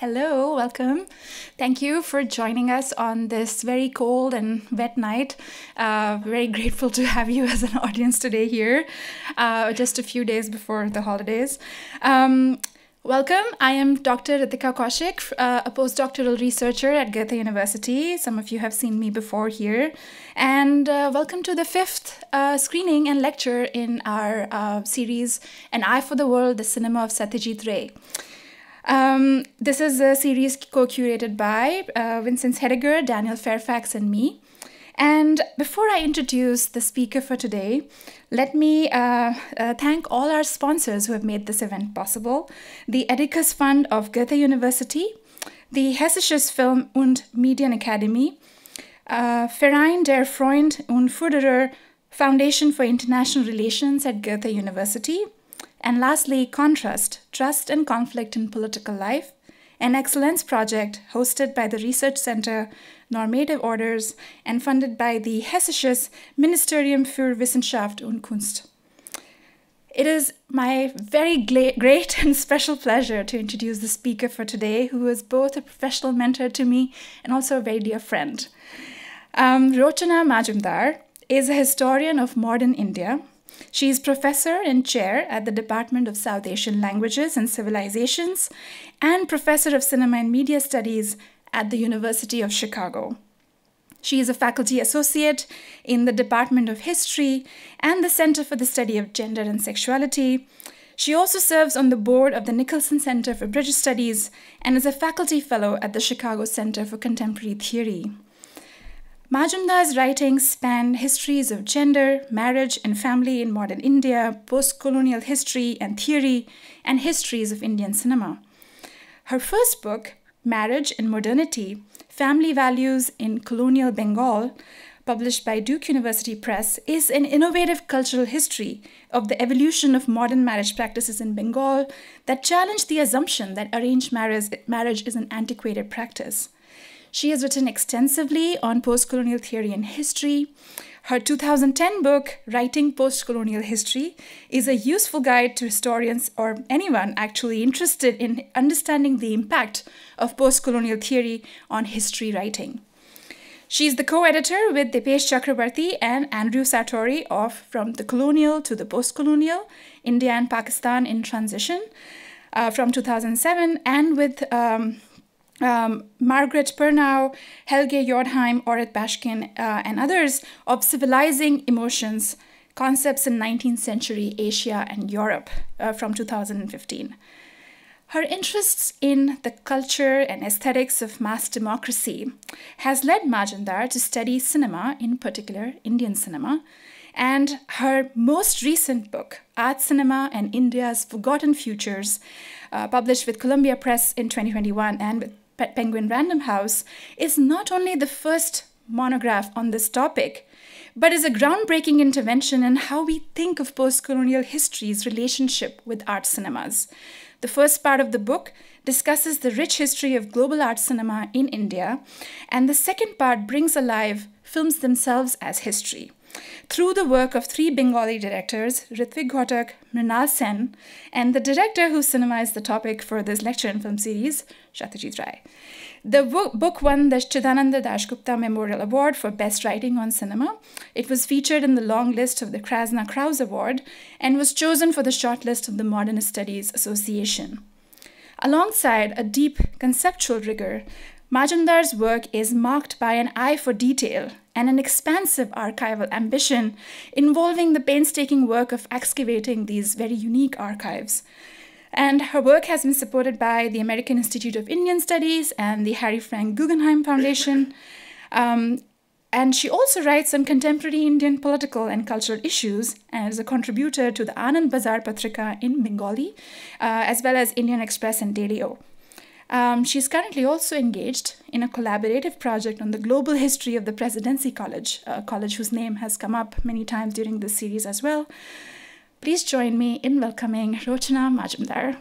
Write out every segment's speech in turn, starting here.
Hello, welcome. Thank you for joining us on this very cold and wet night. Very grateful to have you as an audience today here, just a few days before the holidays. Welcome. I am Dr. Ritika Kaushik, a postdoctoral researcher at Goethe University. Some of you have seen me before here. And welcome to the fifth screening and lecture in our series, An Eye for the World, the Cinema of Satyajit Ray. This is a series co-curated by Vincent Hediger, Daniel Fairfax, and me. And before I introduce the speaker for today, let me thank all our sponsors who have made this event possible. The Etikus Fund of Goethe University, the Hessisches Film und Medien Academy, Verein der Freund und Förderer, Foundation for International Relations at Goethe University, and lastly, CONTRUST, Trust and Conflict in Political Life, an excellence project hosted by the Research Center, Normative Orders, and funded by the Hessisches Ministerium für Wissenschaft und Kunst. It is my very great and special pleasure to introduce the speaker for today, who is both a professional mentor to me and also a very dear friend. Rochona Majumdar is a historian of modern India. She is professor and chair at the Department of South Asian Languages and Civilizations and professor of Cinema and Media Studies at the University of Chicago. She is a faculty associate in the Department of History and the Center for the Study of Gender and Sexuality. She also serves on the board of the Nicholson Center for British Studies and is a faculty fellow at the Chicago Center for Contemporary Theory. Majumdar's writings span histories of gender, marriage, and family in modern India, post-colonial history and theory, and histories of Indian cinema. Her first book, Marriage and Modernity, Family Values in Colonial Bengal, published by Duke University Press, is an innovative cultural history of the evolution of modern marriage practices in Bengal that challenged the assumption that arranged marriage is an antiquated practice. She has written extensively on post-colonial theory and history. Her 2010 book, Writing Post-Colonial History, is a useful guide to historians or anyone actually interested in understanding the impact of post-colonial theory on history writing. She is the co-editor with Dipesh Chakrabarti and Andrew Sartori of From the Colonial to the Post-Colonial, India and Pakistan in Transition from 2007, and with Margaret Purnau, Helge Jordheim, Auret Bashkin, and others of Civilizing Emotions, Concepts in 19th Century Asia and Europe from 2015. Her interests in the culture and aesthetics of mass democracy has led Majumdar to study cinema, in particular Indian cinema, and her most recent book, Art Cinema and India's Forgotten Futures, published with Columbia Press in 2021 and with Penguin Random House, is not only the first monograph on this topic, but is a groundbreaking intervention in how we think of post-colonial history's relationship with art cinemas. The first part of the book discusses the rich history of global art cinema in India, and the second part brings alive films themselves as history through the work of three Bengali directors, Ritwik Ghatak, Mrinal Sen, and the director whose cinema is the topic for this lecture and film series, Satyajit Ray. The book won the Chidananda Dasgupta Memorial Award for Best Writing on Cinema. It was featured in the long list of the Krasna Krause Award and was chosen for the shortlist of the Modernist Studies Association. Alongside a deep conceptual rigor, Majumdar's work is marked by an eye for detail and an expansive archival ambition involving the painstaking work of excavating these very unique archives. And her work has been supported by the American Institute of Indian Studies and the Harry Frank Guggenheim Foundation. And she also writes on contemporary Indian political and cultural issues and is a contributor to the Anand Bazar Patrika in Bengali, as well as Indian Express and Daily O. She's currently also engaged in a collaborative project on the global history of the Presidency College, a college whose name has come up many times during this series as well. Please join me in welcoming Rochona Majumdar.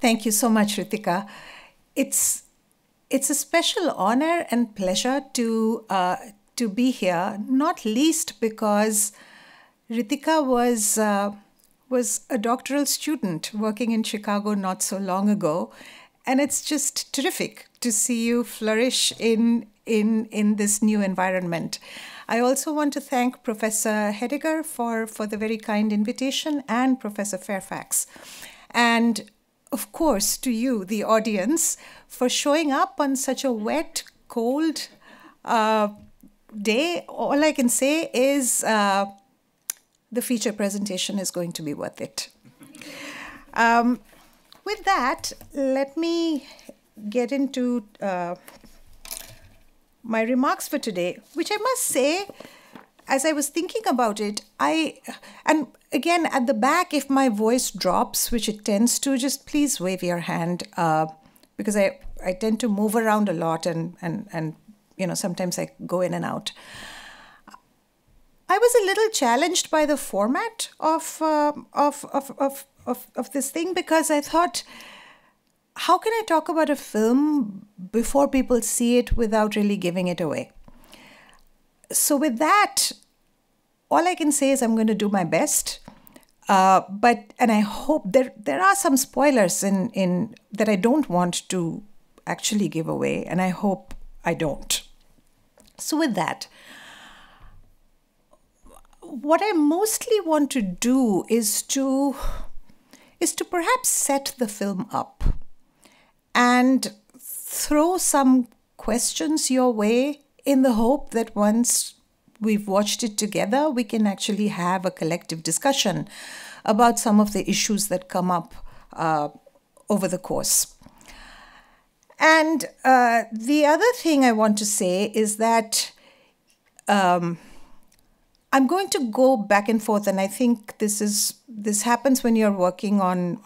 Thank you so much, Ritika. It's a special honor and pleasure to be here, not least because Ritika was a doctoral student working in Chicago not so long ago, and it's just terrific to see you flourish in this new environment. I also want to thank Professor Hediger for the very kind invitation, and Professor Fairfax. And of course, to you, the audience, for showing up on such a wet, cold day. All I can say is the feature presentation is going to be worth it. With that, let me get into my remarks for today, which I must say, as I was thinking about it, and again, at the back, if my voice drops, which it tends to, just please wave your hand, because I tend to move around a lot, and you know, sometimes I go in and out. I was a little challenged by the format of this thing, because I thought, how can I talk about a film before people see it without really giving it away? So with that, all I can say is I'm going to do my best. And I hope there are some spoilers in that I don't want to actually give away, and I hope I don't. So with that, what I mostly want to do is to perhaps set the film up and throw some questions your way, in the hope that once we've watched it together, we can actually have a collective discussion about some of the issues that come up over the course. And the other thing I want to say is that I'm going to go back and forth, and I think this happens when you're working on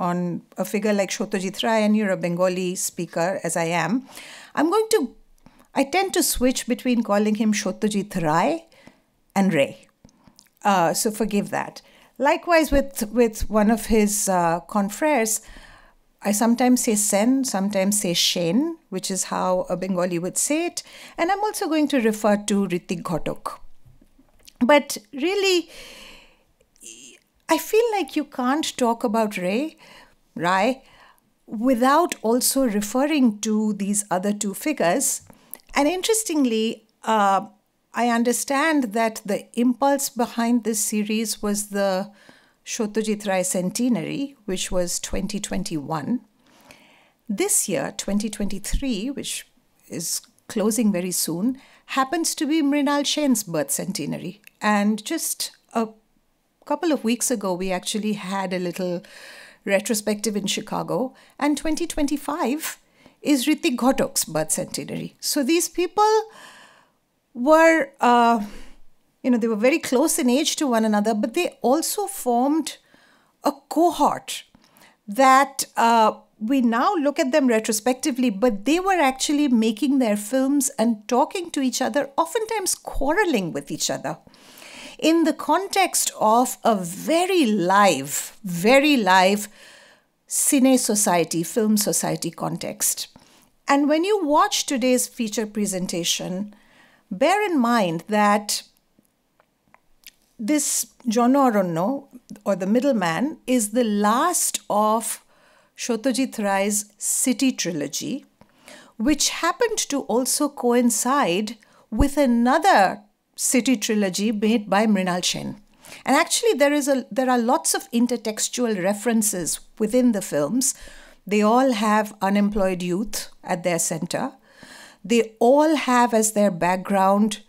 a figure like Satyajit Ray, and you're a Bengali speaker, as I am. I tend to switch between calling him Satyajit Ray and Ray. So forgive that. Likewise, with one of his confrères, I sometimes say Sen, sometimes say Shen, which is how a Bengali would say it. And I'm also going to refer to Ritwik Ghatak. But really, I feel like you can't talk about Ray, without also referring to these other two figures. And interestingly, I understand that the impulse behind this series was the Satyajit Ray centenary, which was 2021. This year, 2023, which is closing very soon, happens to be Mrinal Sen's birth centenary. And just a couple of weeks ago, we actually had a little retrospective in Chicago. And 2025 is Ritwik Ghatak's birth centenary. So these people were, they were very close in age to one another, but they also formed a cohort that we now look at them retrospectively, but they were actually making their films and talking to each other, oftentimes quarreling with each other, in the context of a very live cine society, film society context. And when you watch today's feature presentation, bear in mind that this Jana Aranya, or the middleman, is the last of Satyajit Ray's City trilogy, which happened to also coincide with another City trilogy made by Mrinal Sen. And actually, there are lots of intertextual references within the films. They all have unemployed youth at their center. They all have as their background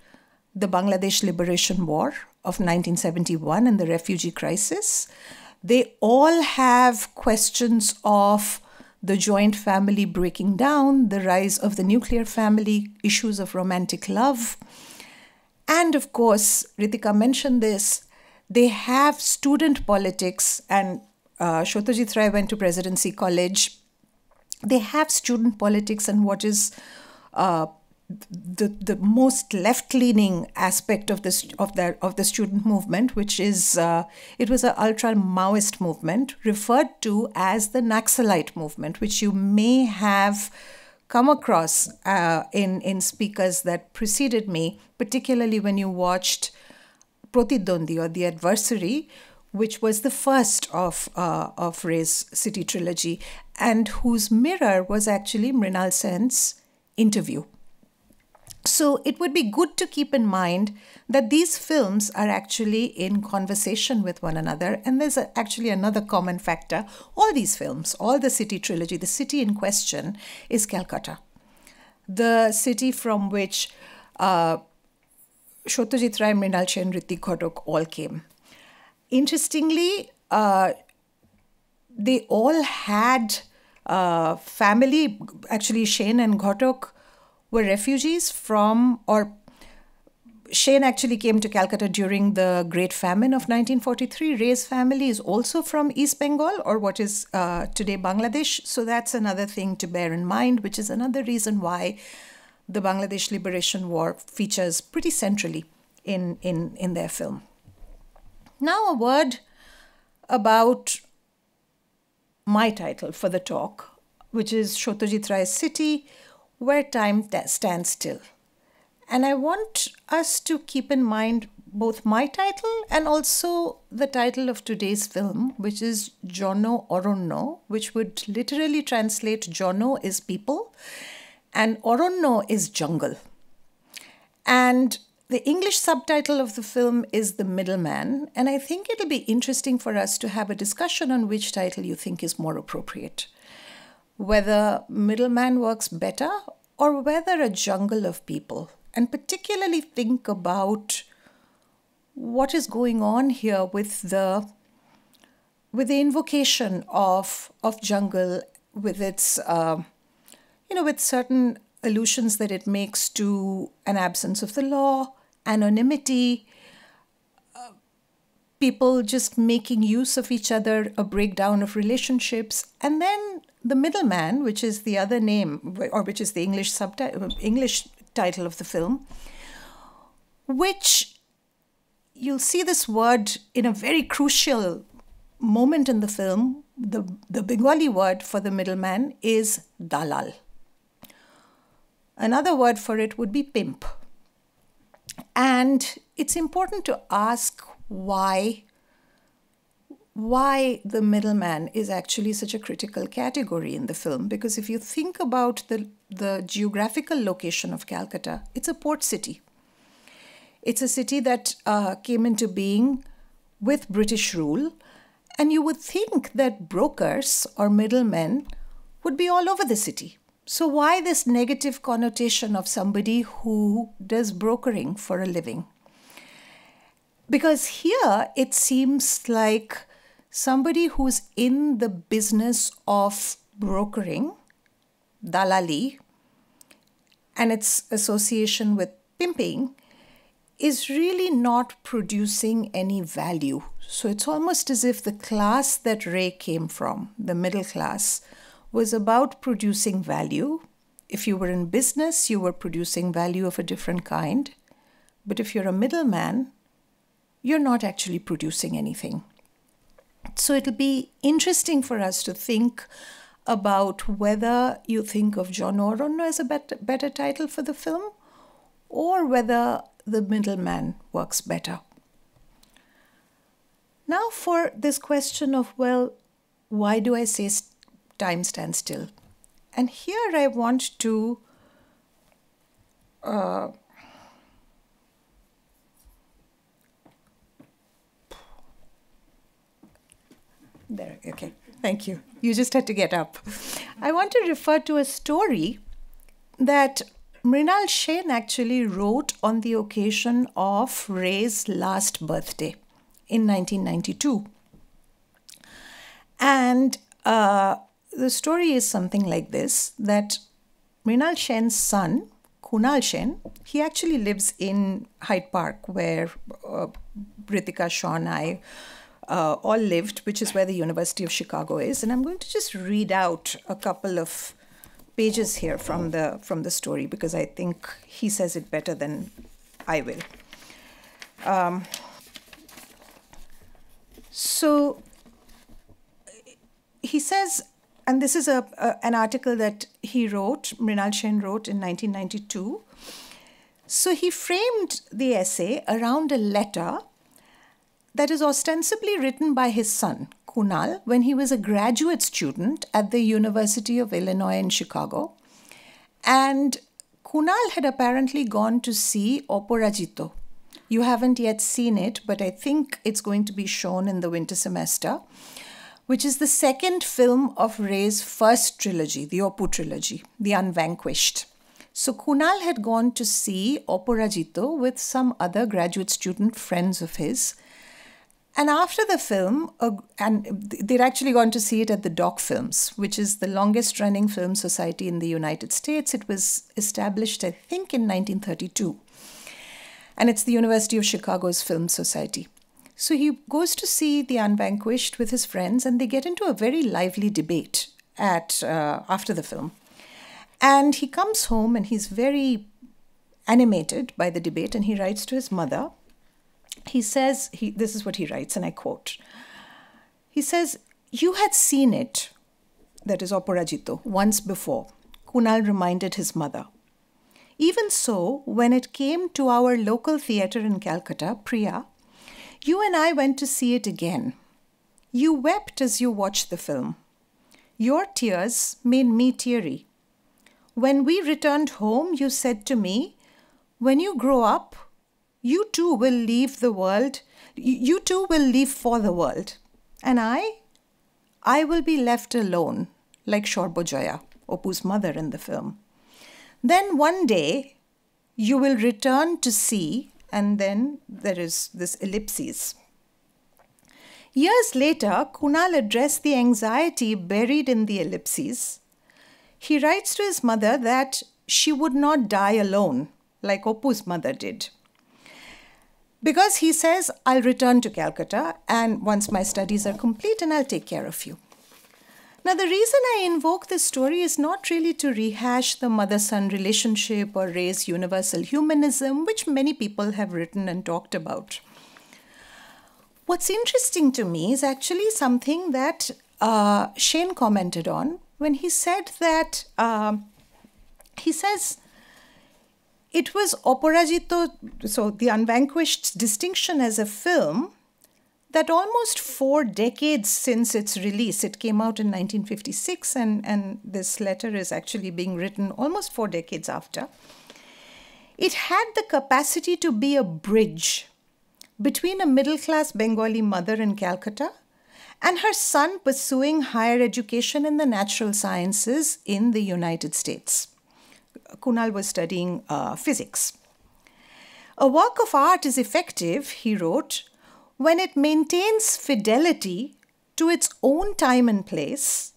the Bangladesh Liberation War of 1971 and the refugee crisis. They all have questions of the joint family breaking down, the rise of the nuclear family, issues of romantic love. And of course, Ritika mentioned this, they have student politics, and Satyajit Ray went to Presidency College. They have student politics and what is the most left-leaning aspect of this of the student movement, which is it was an ultra-Maoist movement referred to as the Naxalite movement, which you may have come across in speakers that preceded me, particularly when you watched Pratidwandi or The Adversary, which was the first of Ray's City trilogy, and whose mirror was actually Mrinal Sen's interview. So it would be good to keep in mind that these films are actually in conversation with one another. And there's actually another common factor. All these films, all the City trilogy, the city in question is Calcutta, the city from which Satyajit Ray, Mrinal Sen, Ritwik Ghatak all came. Interestingly, they all had family. Actually, Sen and Ghatak were refugees from, or Sen actually came to Calcutta during the Great Famine of 1943. Ray's family is also from East Bengal, or what is today Bangladesh. So that's another thing to bear in mind, which is another reason why the Bangladesh Liberation War features pretty centrally in their film. Now a word about my title for the talk, which is Satyajit Ray's City, Where Time Stands Still. And I want us to keep in mind both my title and also the title of today's film, which is Jono Oronno, which would literally translate Jono is people and Oronno is jungle. And the English subtitle of the film is The Middleman, and I think it'll be interesting for us to have a discussion on which title you think is more appropriate, whether Middleman works better or whether A Jungle of People, and particularly think about what is going on here with the invocation of jungle, with its with certain allusions that it makes to an absence of the law, anonymity, people just making use of each other, a breakdown of relationships. And then the middleman, which is the other name, or which is the English title of the film, which you'll see this word in a very crucial moment in the film. The Bengali word for the middleman is dalal. Another word for it would be pimp. And it's important to ask why the middleman is actually such a critical category in the film. Because if you think about the geographical location of Calcutta, it's a port city. It's a city that came into being with British rule. And you would think that brokers or middlemen would be all over the city. So why this negative connotation of somebody who does brokering for a living? Because here it seems like somebody who's in the business of brokering, dalali, and its association with pimping is really not producing any value. So it's almost as if the class that Ray came from, the middle class, was about producing value. If you were in business, you were producing value of a different kind. But if you're a middleman, you're not actually producing anything. So it'll be interesting for us to think about whether you think of Jono Oronno as a better title for the film, or whether The Middleman works better. Now for this question of, well, why do I say time stands still? And here I want to there, okay, thank you. You just had to get up. I want to refer to a story that Mrinal Sen actually wrote on the occasion of Ray's last birthday in 1992. And the story is something like this, that Mrinal Sen's son, Kunal Shen, he actually lives in Hyde Park, where Ritika, Shaw and I all lived, which is where the University of Chicago is. And I'm going to just read out a couple of pages here from the story, because I think he says it better than I will. So he says, And this is an article that he wrote, Mrinal Sen wrote in 1992. So he framed the essay around a letter that is ostensibly written by his son, Kunal, when he was a graduate student at the University of Illinois in Chicago. And Kunal had apparently gone to see Aparajito. You haven't yet seen it, but I think it's going to be shown in the winter semester, which is the second film of Ray's first trilogy, the Oppu trilogy, The Unvanquished. So Kunal had gone to see Aparajito with some other graduate student friends of his. And after the film, and they'd actually gone to see it at the Doc Films, which is the longest running film society in the United States. It was established, I think, in 1932. And it's the University of Chicago's Film Society. So he goes to see The Unvanquished with his friends, and they get into a very lively debate at after the film. And he comes home, and he's very animated by the debate, and he writes to his mother. He says, this is what he writes, and I quote. He says, "You had seen it," that is Aparajito, "once before," Kunal reminded his mother. "Even so, when it came to our local theatre in Calcutta, Priya, you and I went to see it again. You wept as you watched the film. Your tears made me teary. When we returned home, you said to me, 'When you grow up, you too will leave the world. You too will leave for the world.' And I will be left alone, like Shorbojoya," Oppu's mother in the film. "Then one day you will return to see," and then there is this ellipsis. Years later, Kunal addressed the anxiety buried in the ellipses. He writes to his mother that she would not die alone, like Oppu's mother did. Because he says, "I'll return to Calcutta, and once my studies are complete, and I'll take care of you." Now, the reason I invoke this story is not really to rehash the mother-son relationship or Ray's universal humanism, which many people have written and talked about. What's interesting to me is actually something that Sen commented on when he said that, he says, it was Aparajito, so The Unvanquished distinction as a film, that almost 4 decades since its release, it came out in 1956, and this letter is actually being written almost 4 decades after, it had the capacity to be a bridge between a middle-class Bengali mother in Calcutta and her son pursuing higher education in the natural sciences in the United States. Kunal was studying physics. "A work of art is effective," he wrote, "when it maintains fidelity to its own time and place,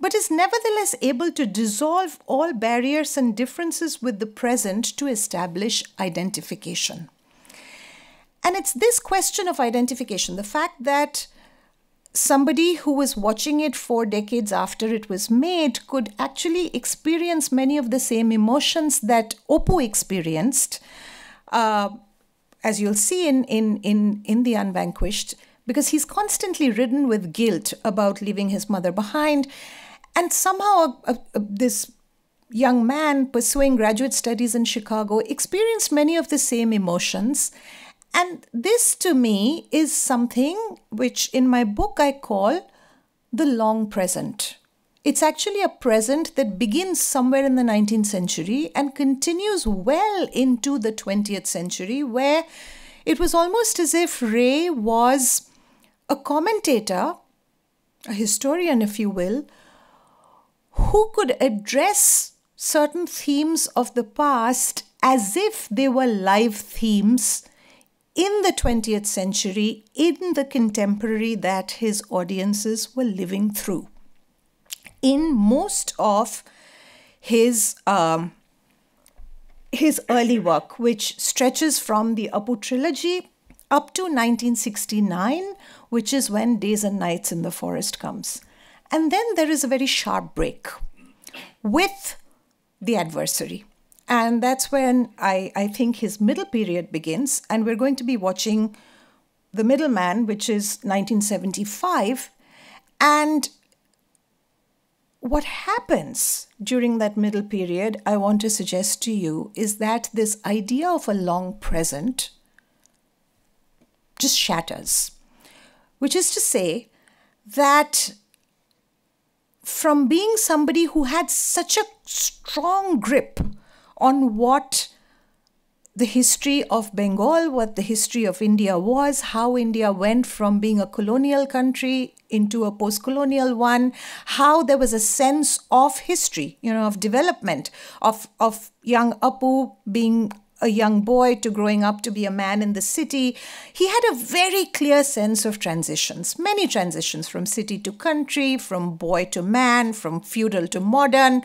but is nevertheless able to dissolve all barriers and differences with the present to establish identification." And it's this question of identification, the fact that somebody who was watching it 4 decades after it was made could actually experience many of the same emotions that Oppu experienced, as you'll see in The Unvanquished, because he's constantly ridden with guilt about leaving his mother behind. And somehow this young man pursuing graduate studies in Chicago experienced many of the same emotions. And this, to me, is something which in my book I call the long present. It's actually a present that begins somewhere in the 19th century and continues well into the 20th century, where it was almost as if Ray was a commentator, a historian, if you will, who could address certain themes of the past as if they were live themes in the 20th century, in the contemporary that his audiences were living through. In most of his early work, which stretches from the Oppu trilogy up to 1969, which is when Days and Nights in the Forest comes. And then there is a very sharp break with The Adversary. And that's when I think his middle period begins. And we're going to be watching The Middleman, which is 1975. And what happens during that middle period, I want to suggest to you, is that this idea of a long present just shatters, which is to say that from being somebody who had such a strong grip on what the history of Bengal, what the history of India was, how India went from being a colonial country into a post-colonial one, how there was a sense of history, you know, of development, of young Apu being a young boy to growing up to be a man in the city. He had a very clear sense of transitions, many transitions from city to country, from boy to man, from feudal to modern,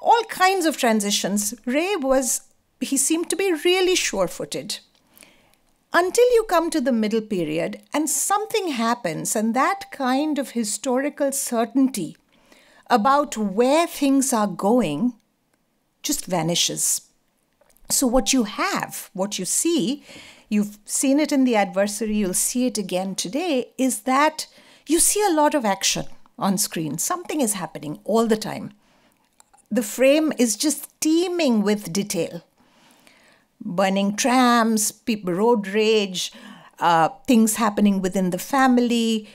all kinds of transitions. Ray was, he seemed to be really sure-footed. Until you come to the middle period and something happens, and that kind of historical certainty about where things are going just vanishes. So what you have, what you see, you've seen it in The Adversary, you'll see it again today, is that you see a lot of action on screen. Something is happening all the time. The frame is just teeming with detail. Burning trams, people, road rage, things happening within the family,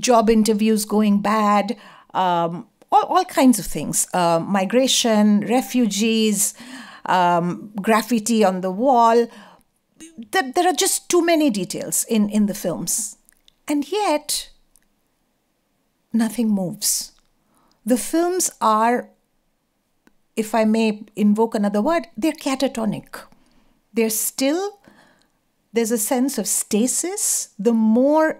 job interviews going bad, all kinds of things. Migration, refugees, graffiti on the wall. There are just too many details in the films. And yet, nothing moves. The films are, if I may invoke another word, they're catatonic. There's still, there's a sense of stasis. The more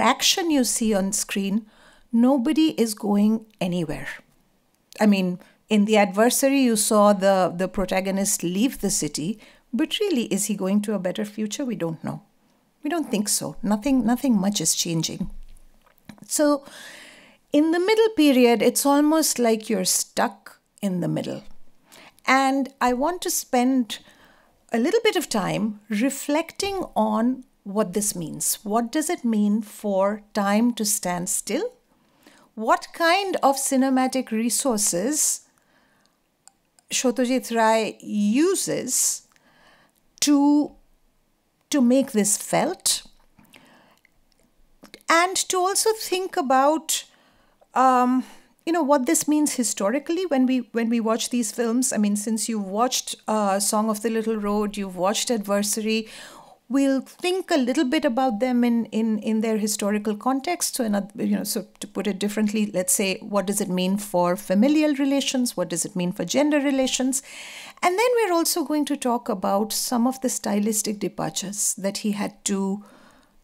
action you see on screen, nobody is going anywhere. I mean, in The Adversary, you saw the protagonist leave the city, but really, is he going to a better future? We don't know. We don't think so. Nothing much is changing. So in the middle period, it's almost like you're stuck in the middle. And I want to spend a little bit of time reflecting on what this means. What does it mean for time to stand still? What kind of cinematic resources Satyajit Ray uses to make this felt, and to also think about you know, what this means historically when we watch these films. I mean, since you've watched Song of the Little Road, you've watched Adversary, we'll think a little bit about them in their historical context. So, so to put it differently, let's say, what does it mean for familial relations? What does it mean for gender relations? And then we're also going to talk about some of the stylistic departures that he had to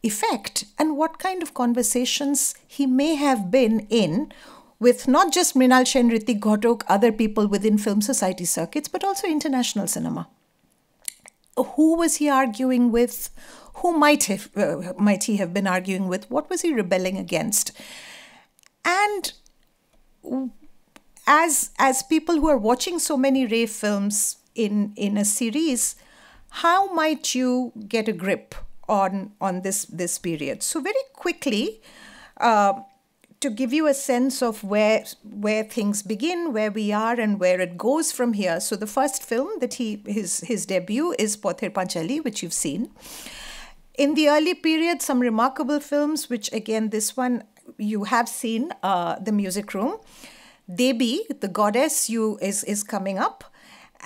effect and what kind of conversations he may have been in with not just Mrinal Sen, Ritwik Ghatak, other people within film society circuits, but also international cinema. Who was he arguing with? Who might he have been arguing with? What was he rebelling against? And as people who are watching so many Ray films in a series, how might you get a grip on this period? So very quickly, to give you a sense of where things begin, where we are, and where it goes from here. So the first film that his debut is Pather Panchali, which you've seen. In the early period, some remarkable films, which again, this one you have seen, The Music Room. Devi, the goddess, is coming up.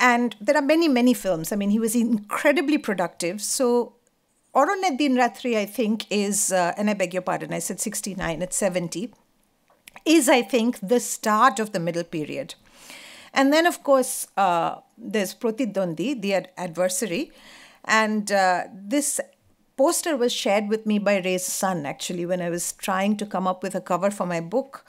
And there are many, many films. I mean, he was incredibly productive. So Oronedin Rathri, I think, is, and I beg your pardon, I said 69, it's 70. Is, I think, the start of the middle period. And then, of course, there's Pratidwandi, The Adversary. And this poster was shared with me by Ray's son, actually, when I was trying to come up with a cover for my book.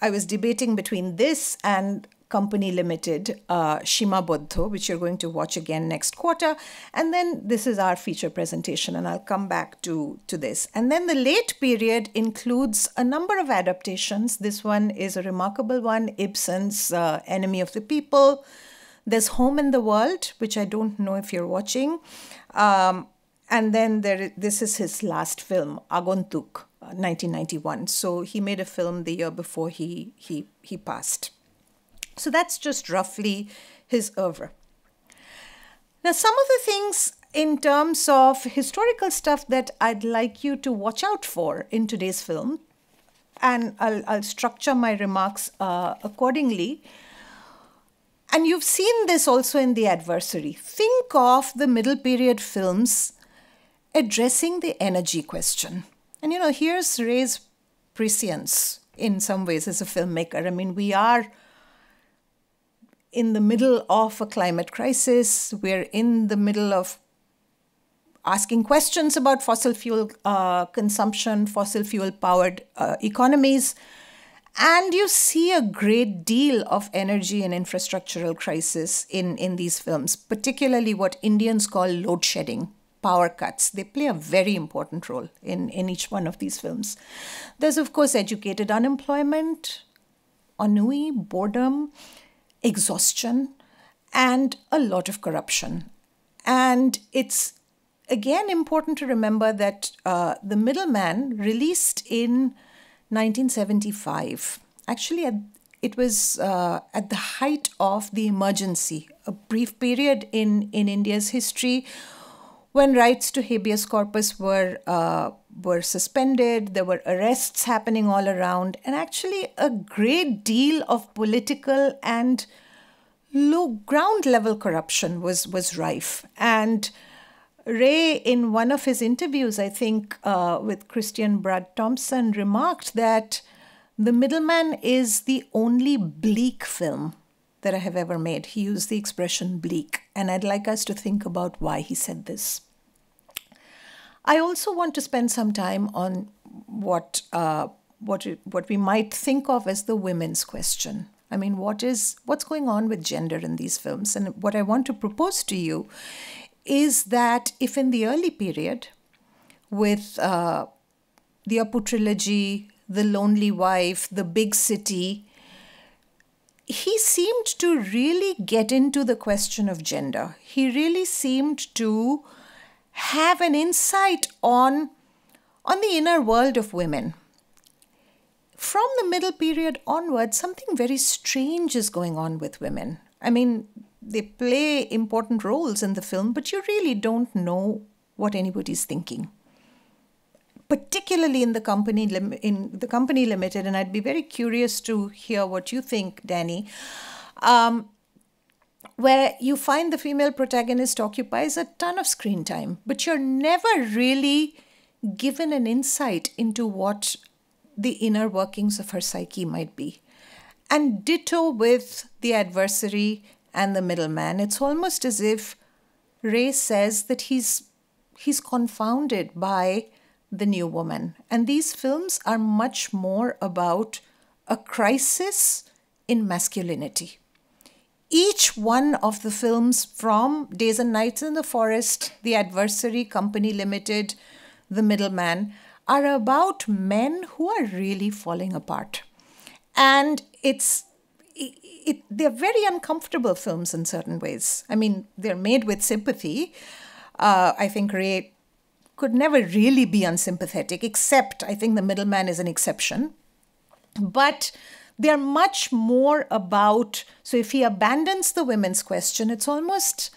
I was debating between this and Company Limited, Shima Bodho, which you're going to watch again next quarter. And then this is our feature presentation, and I'll come back to this. And then the late period includes a number of adaptations. This one is a remarkable one, Ibsen's Enemy of the People. There's Home in the World, which I don't know if you're watching. And then this is his last film, Agontuk, 1991. So he made a film the year before he passed. So that's just roughly his oeuvre. Now, some of the things in terms of historical stuff that I'd like you to watch out for in today's film, and I'll structure my remarks accordingly. And you've seen this also in The Adversary. Think of the middle period films addressing the energy question. And, you know, here's Ray's prescience in some ways as a filmmaker. I mean, we are in the middle of a climate crisis. We're in the middle of asking questions about fossil fuel consumption, fossil fuel-powered economies. And you see a great deal of energy and infrastructural crisis in these films, particularly what Indians call load shedding, power cuts. They play a very important role in each one of these films. There's, of course, educated unemployment, ennui, boredom, exhaustion, and a lot of corruption. And it's, again, important to remember that The Middleman, released in 1975. Actually, it was at the height of the emergency, a brief period in India's history when rights to habeas corpus were suspended. There were arrests happening all around, and actually a great deal of political and low ground level corruption was rife. And Ray, in one of his interviews, I think, with Christian Brad Thompson, remarked that The Middleman is the only bleak film that I have ever made. He used the expression bleak, and I'd like us to think about why he said this. I also want to spend some time on what we might think of as the women's question. I mean, what's going on with gender in these films? And what I want to propose to you is that if in the early period, with the Apu trilogy, The Lonely Wife, The Big City, he seemed to really get into the question of gender. He really seemed to have an insight on the inner world of women. From the middle period onward, something very strange is going on with women. I mean, they play important roles in the film, but you really don't know what anybody's thinking, particularly in the Company Limited. And I'd be very curious to hear what you think, Danny, where you find the female protagonist occupies a ton of screen time, but you're never really given an insight into what the inner workings of her psyche might be. And ditto with The Adversary and The Middleman. It's almost as if Ray says that he's confounded by the new woman. And these films are much more about a crisis in masculinity. Each one of the films, from Days and Nights in the Forest, The Adversary, Company Limited, The Middleman, are about men who are really falling apart. And they're very uncomfortable films in certain ways. I mean, they're made with sympathy. I think Ray could never really be unsympathetic, except I think The Middleman is an exception. But they're much more about, so if he abandons the women's question, it's almost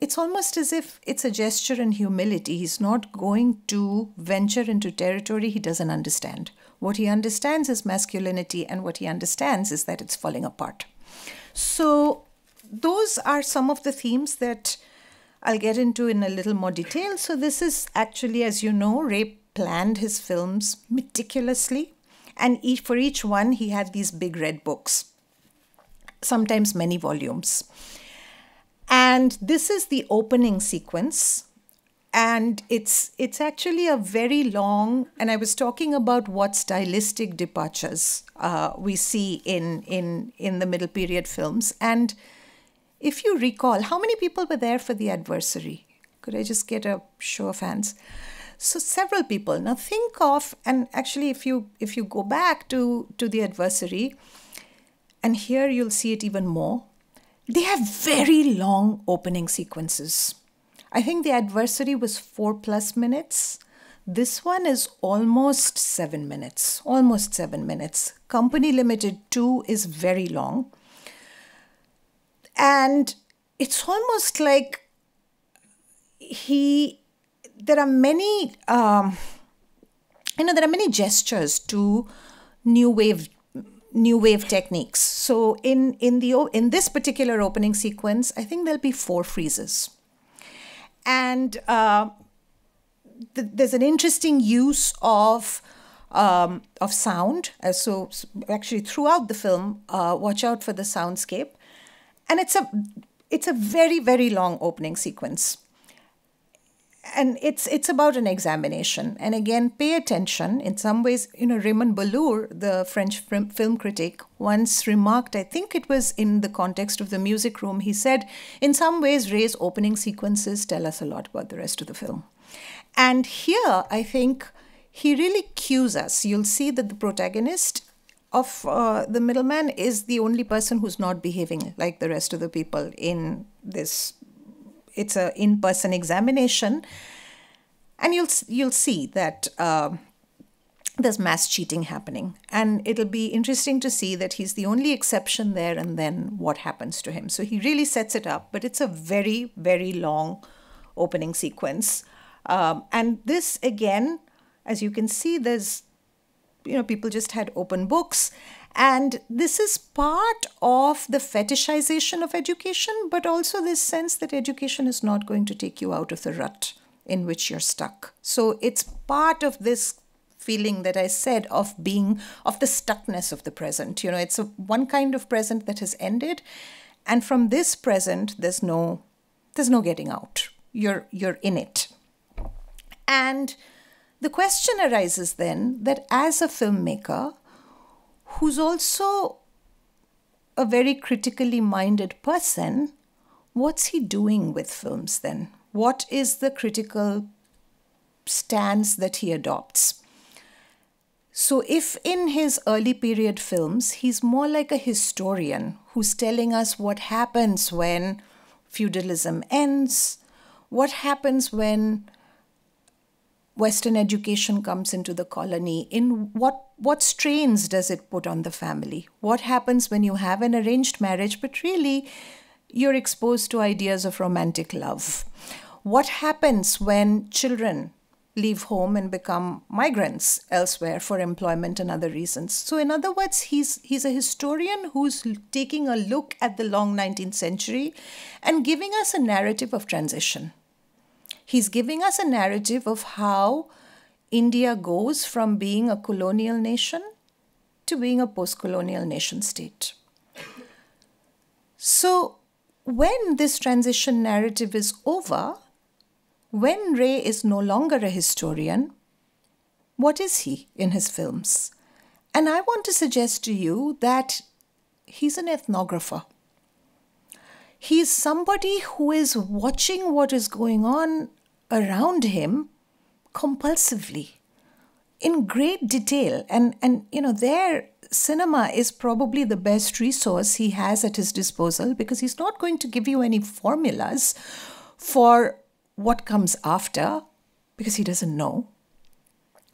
as if it's a gesture in humility. He's not going to venture into territory he doesn't understand. What he understands is masculinity, and what he understands is that it's falling apart. So those are some of the themes that I'll get into in a little more detail. So this is actually, as you know, Ray planned his films meticulously, and for each one he had these big red books, sometimes many volumes. And this is the opening sequence. And it's actually a very long, and I was talking about what stylistic departures we see in the middle period films. And if you recall, how many people were there for The Adversary? Could I just get a show of hands? So several people. Now think of, and actually if you go back to The Adversary, and here you'll see it even more, they have very long opening sequences. I think The Adversary was 4+ minutes. This one is almost 7 minutes. Company Limited 2 is very long. And it's almost like there are many gestures to new wave techniques. So in this particular opening sequence, I think there'll be 4 freezes, and there's an interesting use of sound. So actually, throughout the film, watch out for the soundscape, and it's a very long opening sequence. And it's about an examination. And again, pay attention. In some ways, Raymond Ballour, the French film critic, once remarked, I think it was in the context of The Music Room, he said, in some ways, Ray's opening sequences tell us a lot about the rest of the film. And here, I think he really cues us. You'll see that the protagonist of The Middleman is the only person who's not behaving like the rest of the people in this. It's an in-person examination, and you'll see that there's mass cheating happening, and it'll be interesting to see that he's the only exception there, and then what happens to him. So he really sets it up, but it's a very long opening sequence, and this again, as you can see, there's people just had open books. And this is part of the fetishization of education, but also this sense that education is not going to take you out of the rut in which you're stuck. So it's part of this feeling that I said of the stuckness of the present. It's one kind of present that has ended, and from this present, there's no getting out. You're in it. And the question arises then that as a filmmaker, who's also a very critically minded person, what's he doing with films then? What is the critical stance that he adopts? So if in his early period films, he's more like a historian who's telling us what happens when feudalism ends, what happens when Western education comes into the colony, in what strains does it put on the family? What happens when you have an arranged marriage, but really you're exposed to ideas of romantic love? What happens when children leave home and become migrants elsewhere for employment and other reasons? So in other words, he's a historian who's taking a look at the long 19th century and giving us a narrative of transition. He's giving us a narrative of how India goes from being a colonial nation to being a post-colonial nation state. So when this transition narrative is over, when Ray is no longer a historian, what is he in his films? And I want to suggest to you that he's an ethnographer. He's somebody who is watching what is going on around him compulsively in great detail, and their cinema is probably the best resource he has at his disposal, because he's not going to give you any formulas for what comes after, because he doesn't know.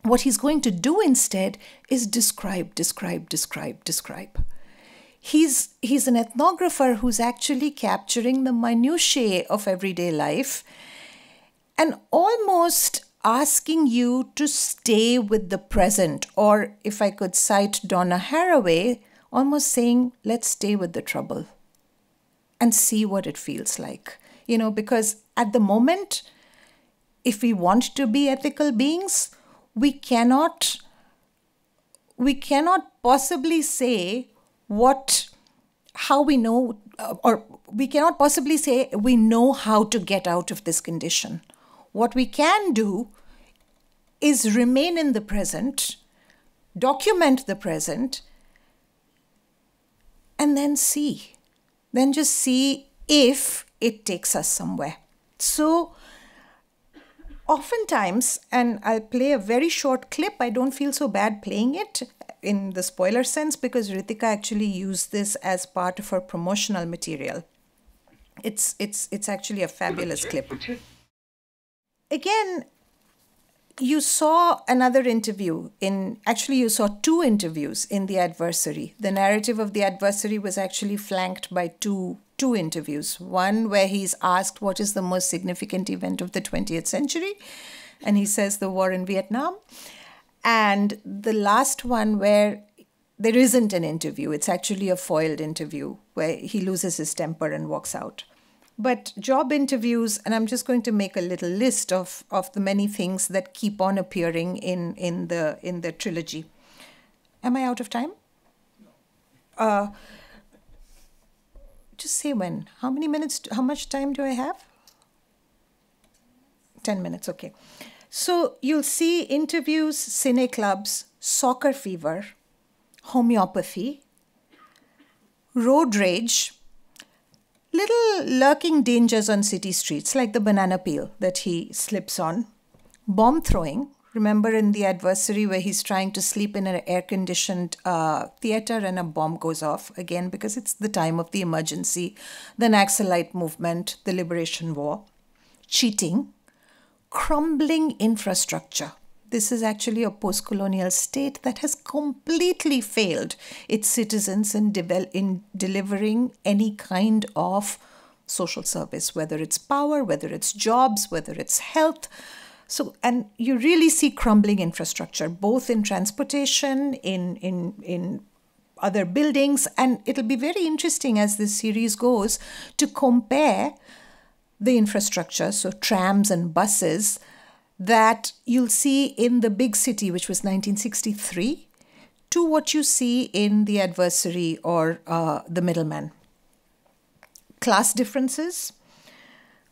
What he's going to do instead is describe. He's an ethnographer who's actually capturing the minutiae of everyday life and almost asking you to stay with the present, or if I could cite Donna Haraway, almost saying, let's stay with the trouble and see what it feels like. Because at the moment, if we want to be ethical beings, we cannot possibly say we know how to get out of this condition. What we can do is remain in the present, document the present, and then see. Then just see if it takes us somewhere. So oftentimes, and I'll play a very short clip, I don't feel so bad playing it in the spoiler sense, because Ritika actually used this as part of her promotional material. It's actually a fabulous clip. Again, you saw another interview in, actually you saw two interviews in The Adversary. The narrative of The Adversary was actually flanked by two interviews. One where he's asked what is the most significant event of the 20th century, and he says the war in Vietnam. And the last one where there isn't an interview, it's actually a foiled interview where he loses his temper and walks out. But job interviews, and I'm just going to make a little list of the many things that keep on appearing in the trilogy. Am I out of time? No. Just say when. How many minutes, how much time do I have? 10 minutes, okay. So you'll see interviews, cine clubs, soccer fever, homeopathy, road rage, little lurking dangers on city streets, like the banana peel that he slips on. Bomb throwing. Remember in The Adversary where he's trying to sleep in an air-conditioned theater and a bomb goes off, again, because it's the time of the emergency, the Naxalite movement, the Liberation War. Cheating. Crumbling infrastructure. This is actually a post-colonial state that has completely failed its citizens in delivering any kind of social service, whether it's power, whether it's jobs, whether it's health. So, and you really see crumbling infrastructure, both in transportation, in other buildings. And it'll be very interesting as this series goes to compare the infrastructure, so trams and buses, that you'll see in The Big City, which was 1963, to what you see in The Adversary or The Middleman. Class differences,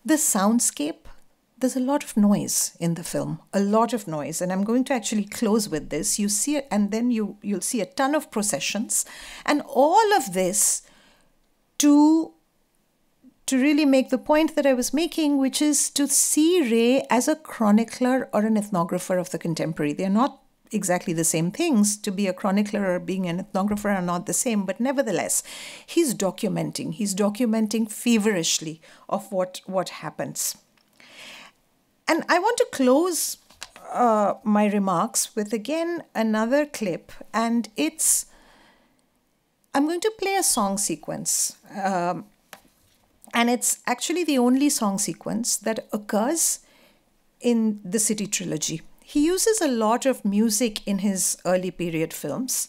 the soundscape. There's a lot of noise in the film, a lot of noise. And I'm going to actually close with this. You see it, and then you'll see a ton of processions. And all of this to really make the point that I was making, which is to see Ray as a chronicler or an ethnographer of the contemporary. They're not exactly the same things. To be a chronicler or being an ethnographer are not the same, but nevertheless, he's documenting. He's documenting feverishly of what happens. And I want to close my remarks with, again, another clip, and it's, I'm going to play a song sequence. And it's actually the only song sequence that occurs in the City trilogy. He uses a lot of music in his early period films.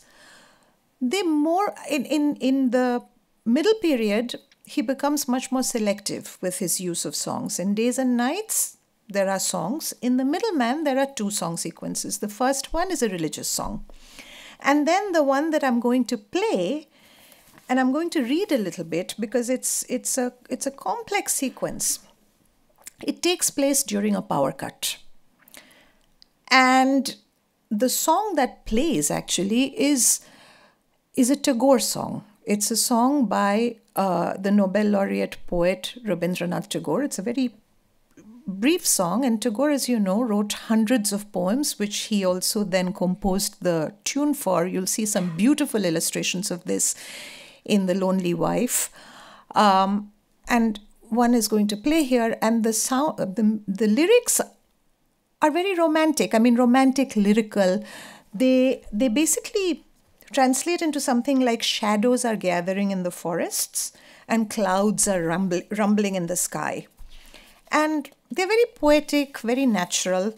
They more in the middle period, he becomes much more selective with his use of songs. In Days and Nights, there are songs. In The Middleman, there are two song sequences. The first one is a religious song. And then the one that I'm going to play, and I'm going to read a little bit because it's a complex sequence. It takes place during a power cut. And the song that plays actually is a Tagore song. It's a song by the Nobel laureate poet Rabindranath Tagore. It's a very brief song, and Tagore, as you know, wrote hundreds of poems, which he also then composed the tune for. You'll see some beautiful illustrations of this in The Lonely Wife. And one is going to play here, and the sound, the lyrics are very romantic. I mean, romantic, lyrical. They basically translate into something like shadows are gathering in the forests and clouds are rumbling in the sky. And they're very poetic, very natural.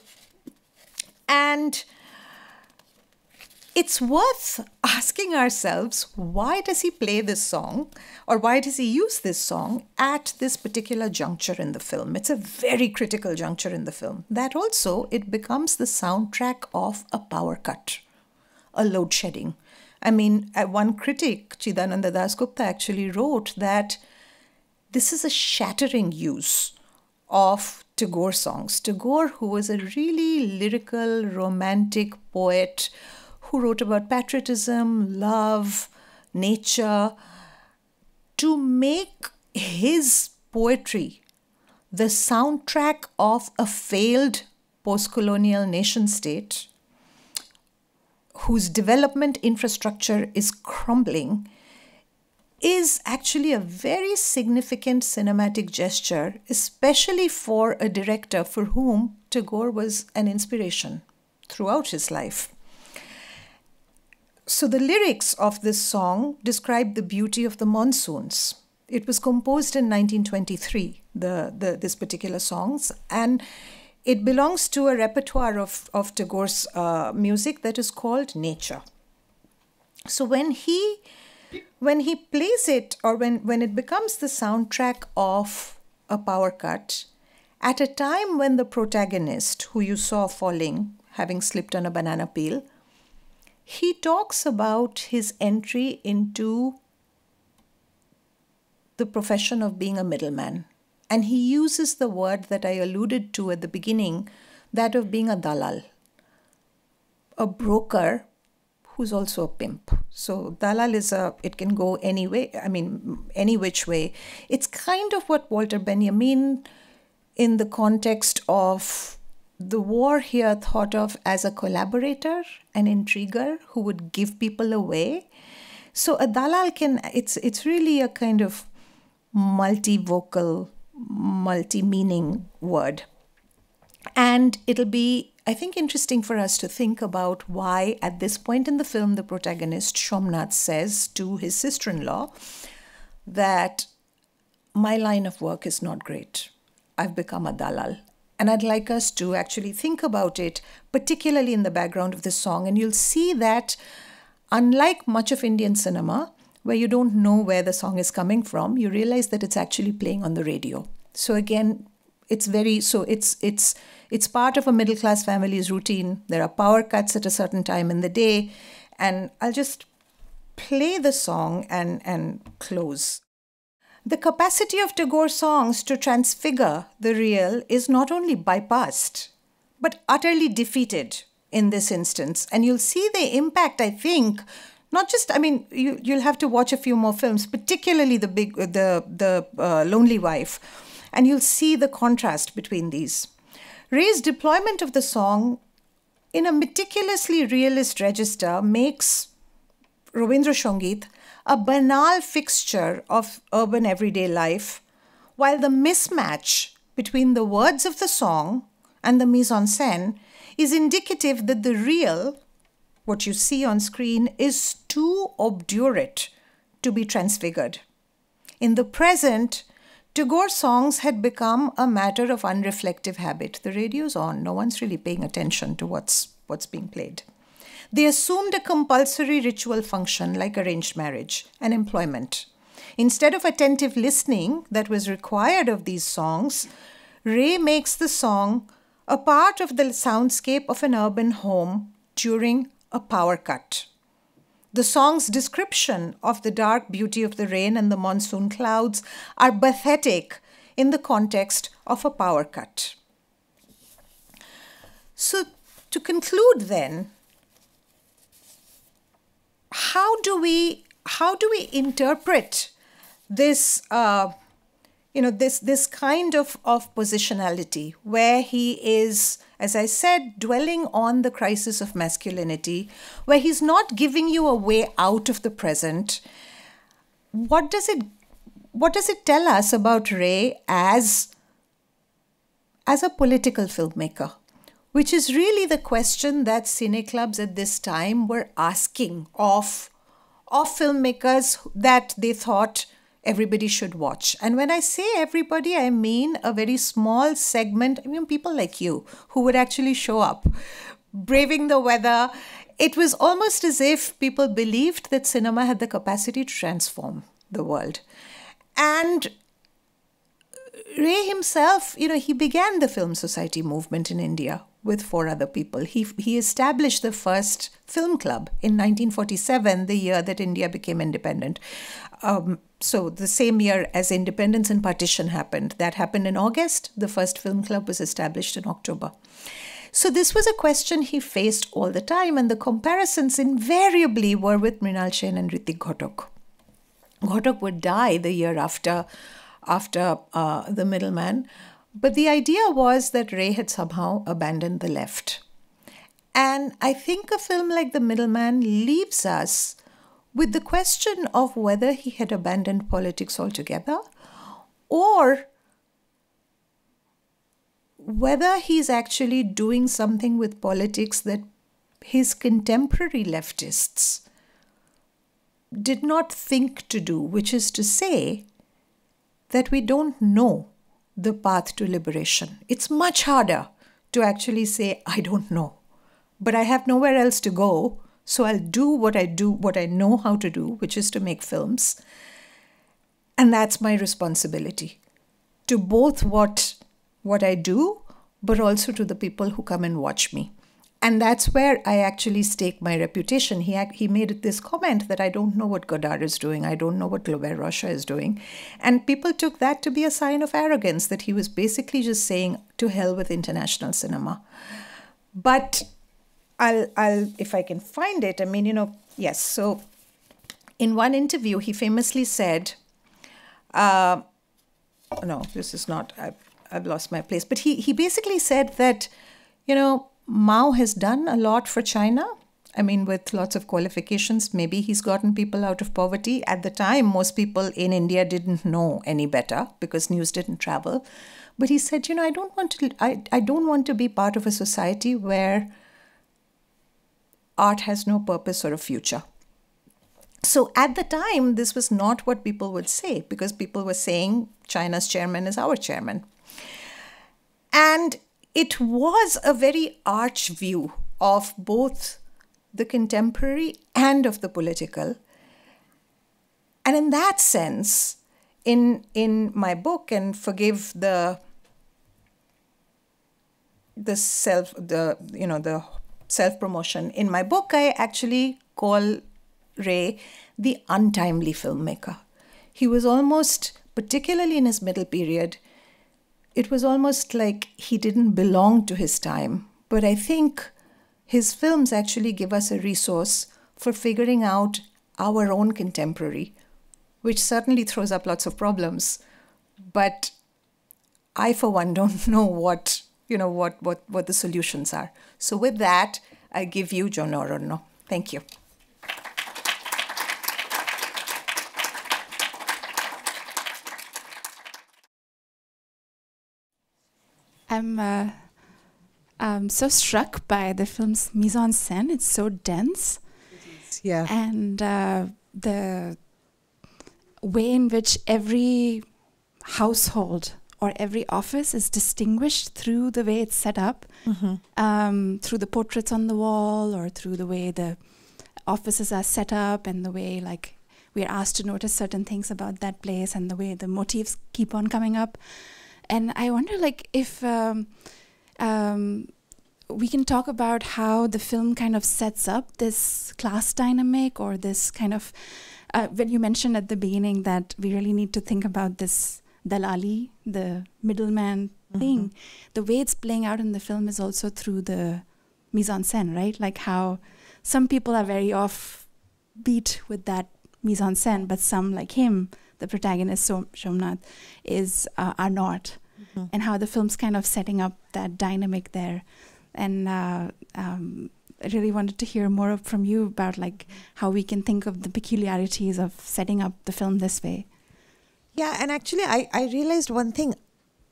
And it's worth asking ourselves, why does he play this song, or why does he use this song at this particular juncture in the film? It's a very critical juncture in the film. That also, it becomes the soundtrack of a power cut, a load shedding. I mean, one critic, Chidananda Dasgupta, actually wrote that this is a shattering use of Tagore songs. Tagore, who was a really lyrical, romantic poet, who wrote about patriotism, love, nature, to make his poetry the soundtrack of a failed post-colonial nation state whose development infrastructure is crumbling is actually a very significant cinematic gesture, especially for a director for whom Tagore was an inspiration throughout his life. So the lyrics of this song describe the beauty of the monsoons. It was composed in 1923, this particular songs, and it belongs to a repertoire of Tagore's music that is called nature. So when he plays it, or when it becomes the soundtrack of a power cut, at a time when the protagonist, who you saw falling, having slipped on a banana peel, he talks about his entry into the profession of being a middleman. And he uses the word that I alluded to at the beginning, that of being a dalal, a broker who's also a pimp. So dalal is it can go any way, I mean, any which way. It's kind of what Walter Benjamin, in the context of the war here, thought of as a collaborator, an intriguer who would give people away. So a dalal can, it's really a kind of multi-vocal, multi-meaning word. And it'll be, I think, interesting for us to think about why at this point in the film, the protagonist Somnath says to his sister-in-law that my line of work is not great. I've become a dalal. And I'd like us to actually think about it, particularly in the background of this song. And you'll see that unlike much of Indian cinema, where you don't know where the song is coming from, you realize that it's actually playing on the radio. So again, it's part of a middle-class family's routine. There are power cuts at a certain time in the day. And I'll just play the song and close. The capacity of Tagore's songs to transfigure the real is not only bypassed, but utterly defeated in this instance. And you'll see the impact, I think, not just, I mean, you'll have to watch a few more films, particularly the Lonely Wife, and you'll see the contrast between these. Ray's deployment of the song in a meticulously realist register makes Rabindra Sangeet a banal fixture of urban everyday life, while the mismatch between the words of the song and the mise-en-scène is indicative that the real, what you see on screen, is too obdurate to be transfigured. In the present, Tagore's songs had become a matter of unreflective habit. The radio's on, no one's really paying attention to what's being played. They assumed a compulsory ritual function like arranged marriage and employment. Instead of attentive listening that was required of these songs, Ray makes the song a part of the soundscape of an urban home during a power cut. The song's description of the dark beauty of the rain and the monsoon clouds are pathetic in the context of a power cut. So to conclude then, how do we interpret this this kind of positionality, where he is, as I said, dwelling on the crisis of masculinity, where he's not giving you a way out of the present? What does it tell us about Ray as a political filmmaker? Which is really the question that cine clubs at this time were asking of filmmakers that they thought everybody should watch. And when I say everybody, I mean a very small segment. I mean, people like you who would actually show up, braving the weather. It was almost as if people believed that cinema had the capacity to transform the world. And Ray himself, he began the Film Society movement in India with 4 other people. He established the first film club in 1947, the year that India became independent. So the same year as independence and partition happened. That happened in August. The first film club was established in October. So this was a question he faced all the time, and the comparisons invariably were with Mrinal Sen and Ritwik Ghatak. Ghatak would die the year after the middleman. But the idea was that Ray had somehow abandoned the left. And I think a film like The Middleman leaves us with the question of whether he had abandoned politics altogether, or whether he's actually doing something with politics that his contemporary leftists did not think to do, which is to say that we don't know the path to liberation. It's much harder to actually say, I don't know, but I have nowhere else to go, so I'll do, what I know how to do, which is to make films. And that's my responsibility to both what I do, but also to the people who come and watch me. And that's where I actually stake my reputation. He made this comment that I don't know what Godard is doing. I don't know what Glober-Rocha is doing. And people took that to be a sign of arrogance, that he was basically just saying, to hell with international cinema. But I'll if I can find it, I mean, you know, yes. So in one interview, he famously said, no, this is not, I've lost my place. But he basically said that, you know, Mao has done a lot for China. I mean, with lots of qualifications, maybe he's gotten people out of poverty. At the time, most people in India didn't know any better because news didn't travel. But he said, you know, I don't want to be part of a society where art has no purpose or a future. So at the time, this was not what people would say, because people were saying China's chairman is our chairman. And it was a very arch view of both the contemporary and of the political. And in that sense, in my book, and forgive the self-promotion, in my book I actually call Ray the untimely filmmaker. He was almost, particularly in his middle period, it was almost like he didn't belong to his time. But I think his films actually give us a resource for figuring out our own contemporary, which certainly throws up lots of problems. But I, for one, don't know what the solutions are. So with that, I give you Jana Aranya. Thank you. I'm so struck by the film's mise-en-scène. It's so dense. It is, yeah. And the way in which every household or every office is distinguished through the way it's set up, through the portraits on the wall or through the way the offices are set up and the way, like, we're asked to notice certain things about that place and the way the motifs keep on coming up. And I wonder, like, if we can talk about how the film kind of sets up this class dynamic or this kind of, when you mentioned at the beginning that we really need to think about this dalali, the middleman thing, the way it's playing out in the film is also through the mise-en-scène, right? Like how some people are very offbeat with that mise-en-scène, but some like him, the protagonist, Somnath, are not, and how the film's kind of setting up that dynamic there. And I really wanted to hear more from you about, like, how we can think of the peculiarities of setting up the film this way. Yeah, and actually I realized one thing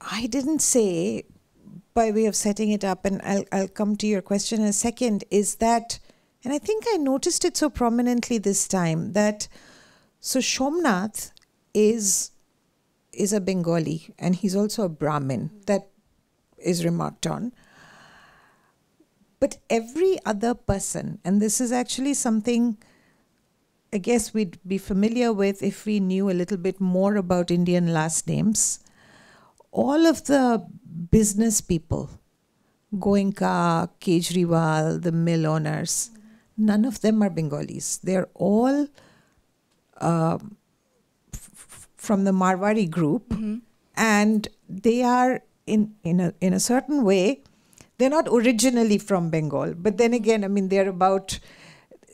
I didn't say by way of setting it up, and I'll come to your question in a second, is that, and I think I noticed it so prominently this time, that so Somnath is a Bengali, and he's also a Brahmin, that is remarked on. But every other person, and this is actually something I guess we'd be familiar with if we knew a little bit more about Indian last names, all of the business people, Goenka, Kejriwal, the mill owners, none of them are Bengalis. They're all from the Marwari group, and they are in a certain way, they're not originally from Bengal, but then again, I mean, they're about,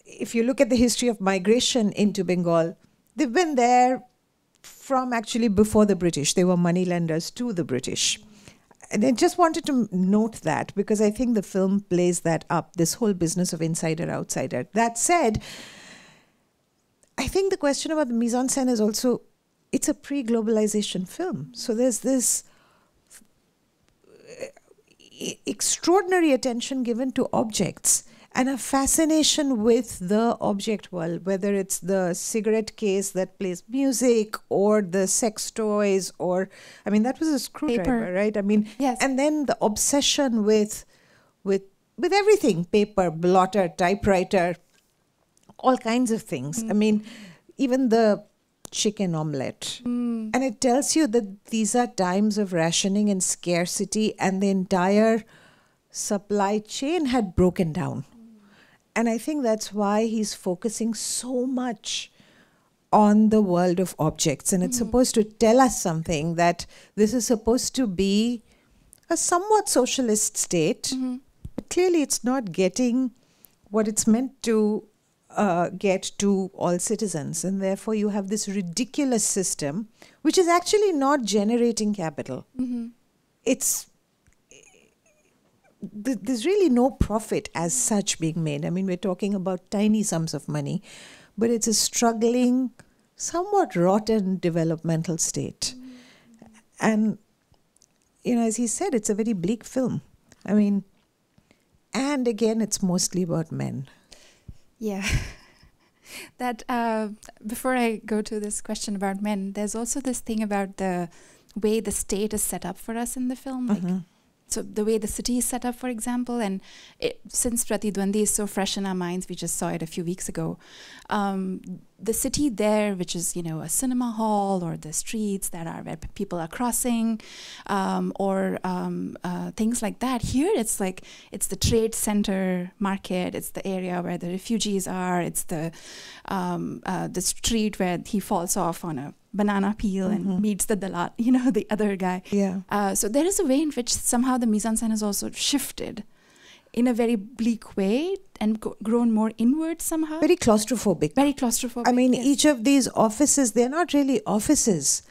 if you look at the history of migration into Bengal, they've been there from actually before the British. They were moneylenders to the British. And I just wanted to note that, because I think the film plays that up, this whole business of insider-outsider. That said, I think the question about the mise-en-scène is also, it's a pre-globalization film. So there's this extraordinary attention given to objects and a fascination with the object world, whether it's the cigarette case that plays music or the sex toys, or, I mean, that was a screwdriver, right? I mean, yes. And then the obsession with everything, paper, blotter, typewriter, all kinds of things. I mean, even the chicken omelette. And it tells you that these are times of rationing and scarcity, and the entire supply chain had broken down. And I think that's why he's focusing so much on the world of objects. And it's supposed to tell us something, that this is supposed to be a somewhat socialist state. But clearly it's not getting what it's meant to get to all citizens. And therefore you have this ridiculous system, which is actually not generating capital. It's... There's really no profit as such being made. I mean, we're talking about tiny sums of money, but it's a struggling, somewhat rotten developmental state. And, you know, as he said, it's a very bleak film. I mean, and again, it's mostly about men. Yeah. That, before I go to this question about men, there's also this thing about the way the state is set up for us in the film. Like, so the way the city is set up, for example, and since Pratidwandi is so fresh in our minds, we just saw it a few weeks ago. The city there, which is, you know, a cinema hall, or the streets that are where people are crossing, things like that. Here, it's like, it's the trade center market. It's the area where the refugees are. It's the street where he falls off on a banana peel and meets the dalal, you know, the other guy. Yeah. So there is a way in which somehow the mise-en-scène has also shifted in a very bleak way and grown more inward somehow. Very claustrophobic. Very claustrophobic. I mean, each of these offices, they're not really offices.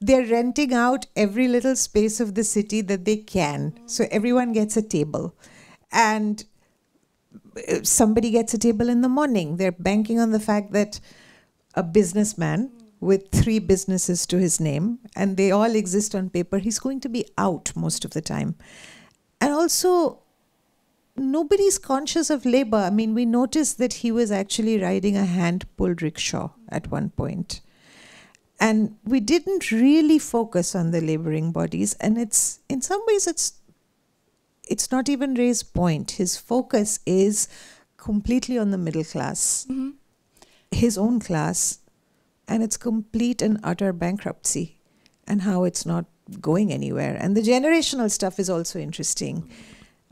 They're renting out every little space of the city that they can. So everyone gets a table. And somebody gets a table in the morning. They're banking on the fact that a businessman with 3 businesses to his name, and they all exist on paper, he's going to be out most of the time. And also, nobody's conscious of labor. I mean, we noticed that he was actually riding a hand-pulled rickshaw at one point. And we didn't really focus on the laboring bodies. And it's, in some ways, it's not even Ray's point. His focus is completely on the middle class, his own class, and it's complete and utter bankruptcy and how it's not going anywhere. And the generational stuff is also interesting.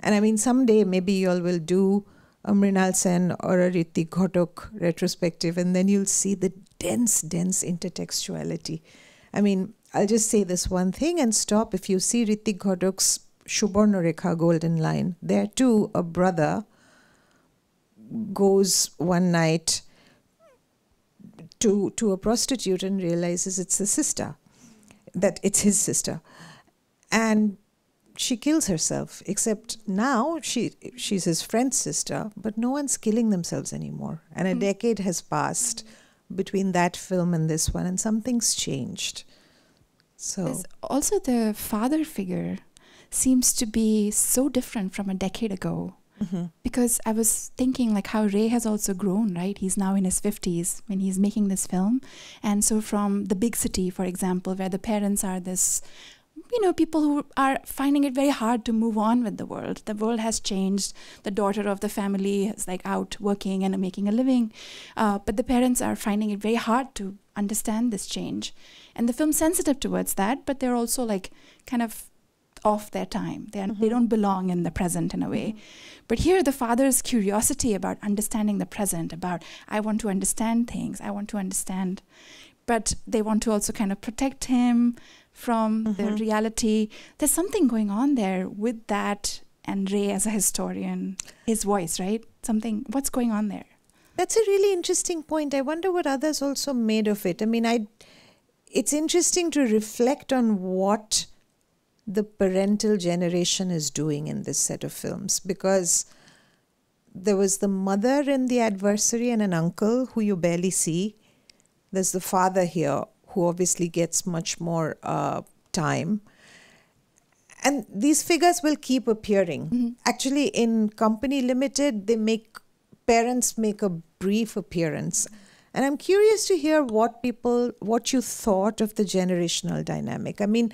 And I mean, someday maybe you all will do a Mrinal Sen or a Ritwik Ghatak retrospective, and then you'll see the dense, dense intertextuality. I mean, I'll just say this one thing and stop. If you see Ritwik Ghatak's Subornarekha Golden Line, there too a brother goes one night to a prostitute and realizes it's the sister, that it's his sister. And she kills herself, except now she's his friend's sister, but no one's killing themselves anymore. And a decade has passed between that film and this one, and something's changed. So there's also the father figure seems to be so different from a decade ago. Because I was thinking like how Ray has also grown, right? He's now in his 50s when he's making this film. And so from The Big City, for example, where the parents are this, you know, people who are finding it very hard to move on with the world. The world has changed. The daughter of the family is like out working and making a living. But the parents are finding it very hard to understand this change. And the film's sensitive towards that, but they're also like kind of off their time. They don't belong in the present in a way. But here the father's curiosity about understanding the present, about I want to understand things, I want to understand. But they want to also kind of protect him from the reality. There's something going on there with that, and Ray as a historian, his voice, right? Something, what's going on there? That's a really interesting point. I wonder what others also made of it. I mean, it's interesting to reflect on what the parental generation is doing in this set of films, because there was the mother in The Adversary and an uncle who you barely see. There's the father here who obviously gets much more time. And these figures will keep appearing. Mm-hmm. Actually, in Company Limited, they make parents make a brief appearance. And I'm curious to hear what you thought of the generational dynamic. I mean,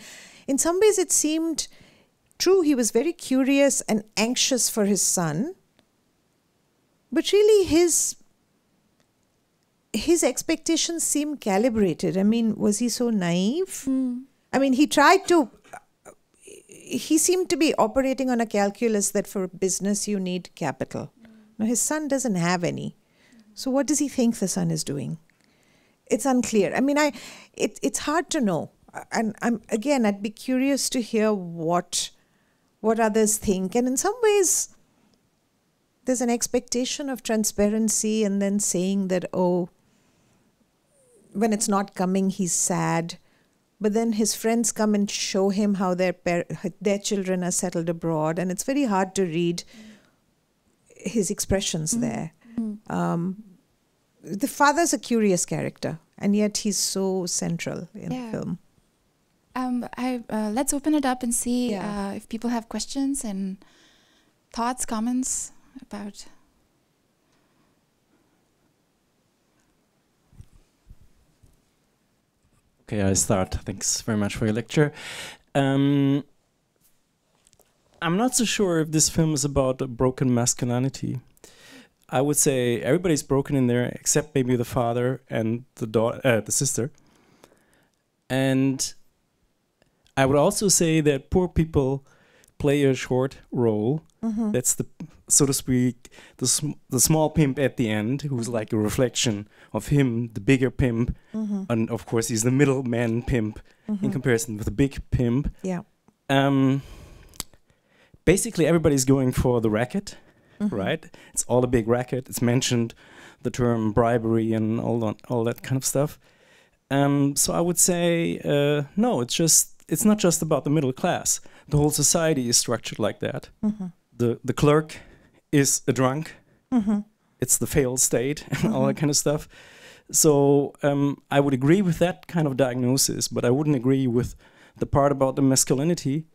in some ways it seemed true. He was very curious and anxious for his son. But really his expectations seem calibrated. I mean, was he so naive? Mm. I mean, he seemed to be operating on a calculus that for business you need capital. Mm. Now, his son doesn't have any. So what does he think the son is doing? It's unclear. I mean, it's hard to know. And I'd be curious to hear what others think. And in some ways, there's an expectation of transparency and then saying that, oh, when it's not coming, he's sad. But then his friends come and show him how their children are settled abroad. And it's very hard to read his expressions mm-hmm. there. Mm-hmm. The father's a curious character, and yet he's so central in the film. Let's open it up and see if people have questions and thoughts, comments about. Okay, I start. Thanks very much for your lecture. I'm not so sure if this film is about a broken masculinity. I would say everybody's broken in there except maybe the father and the sister. And I would also say that poor people play a short role. Mm-hmm. That's the, so to speak, the small pimp at the end, who's like a reflection of him, the bigger pimp. Mm-hmm. And of course, he's the middleman pimp mm-hmm. in comparison with the big pimp. Yeah. Basically, everybody's going for the racket. Mm-hmm. Right? It's all a big racket. It's mentioned the term bribery and all that kind of stuff. So I would say, no, it's not just about the middle class. The whole society is structured like that. Mm-hmm. The clerk is a drunk. Mm-hmm. It's the failed state and mm-hmm. all that kind of stuff. So I would agree with that kind of diagnosis, but I wouldn't agree with the part about the masculinity,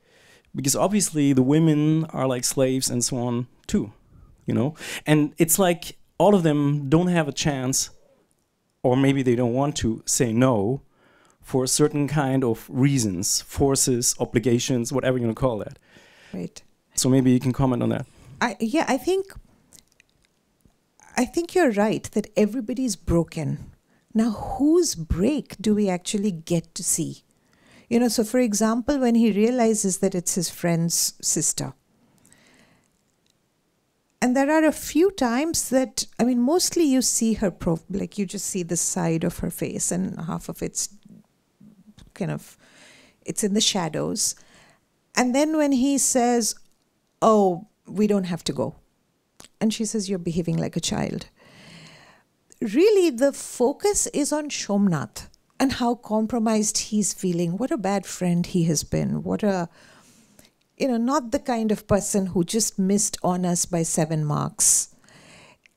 because obviously the women are like slaves and so on too. You know, and it's like all of them don't have a chance, or maybe they don't want to say no for a certain kind of reasons, forces, obligations, whatever you want to call that. Right. So maybe you can comment on that. I think you're right that everybody's broken. Now, whose break do we actually get to see? You know, so for example, when he realizes that it's his friend's sister. And there are a few times that, I mean, mostly you see her, like you just see the side of her face and half of it's kind of, it's in the shadows. And then when he says, oh, we don't have to go. And she says, you're behaving like a child. Really, the focus is on Somnath and how compromised he's feeling. What a bad friend he has been. What a... You know, not the kind of person who just missed on us by 7 marks.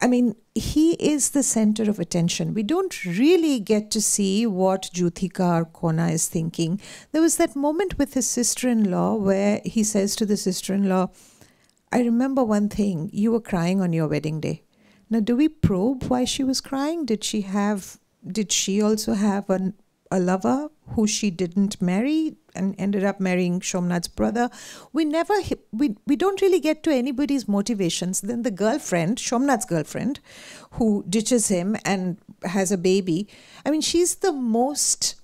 I mean, he is the center of attention. We don't really get to see what Jyothika or Kona is thinking. There was that moment with his sister-in-law where he says to the sister-in-law, I remember one thing, you were crying on your wedding day. Now, do we probe why she was crying? Did she also have a lover who she didn't marry and ended up marrying Somnath's brother? We don't really get to anybody's motivations. Then the girlfriend, Somnath's girlfriend, who ditches him and has a baby. I mean, she's the most,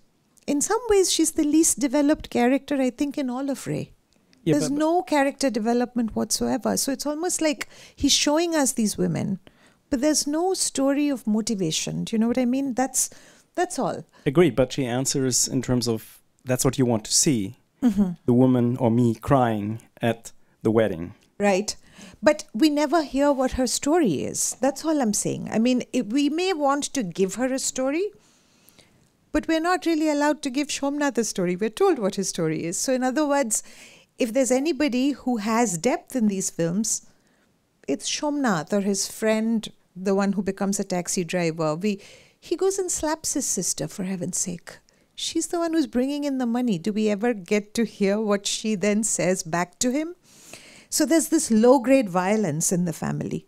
in some ways, she's the least developed character, I think, in all of Ray. Yeah, there's no character development whatsoever. So it's almost like he's showing us these women, but there's no story of motivation. Do you know what I mean? That's all. Agreed, but she answers in terms of that's what you want to see, mm-hmm. the woman or me crying at the wedding. Right. But we never hear what her story is. That's all I'm saying. I mean, we may want to give her a story, but we're not really allowed to give Somnath a story. We're told what his story is. So in other words, if there's anybody who has depth in these films, it's Somnath or his friend, the one who becomes a taxi driver. He goes and slaps his sister, for heaven's sake. she's the one who's bringing in the money. Do we ever get to hear what she then says back to him? So there's this low-grade violence in the family.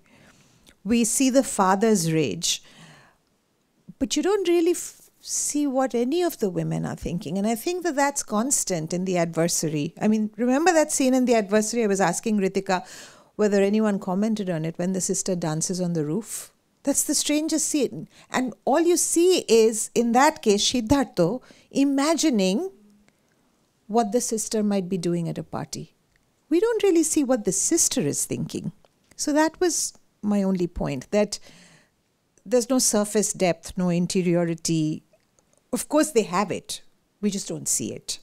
We see the father's rage, but you don't really see what any of the women are thinking. And I think that that's constant in The Adversary. I mean, remember that scene in The Adversary? I was asking Ritika whether anyone commented on it when the sister dances on the roof. That's the strangest scene. And all you see is, in that case, Siddhartha imagining what the sister might be doing at a party. We don't really see what the sister is thinking. So that was my only point, that there's no surface depth, no interiority. Of course, they have it. We just don't see it.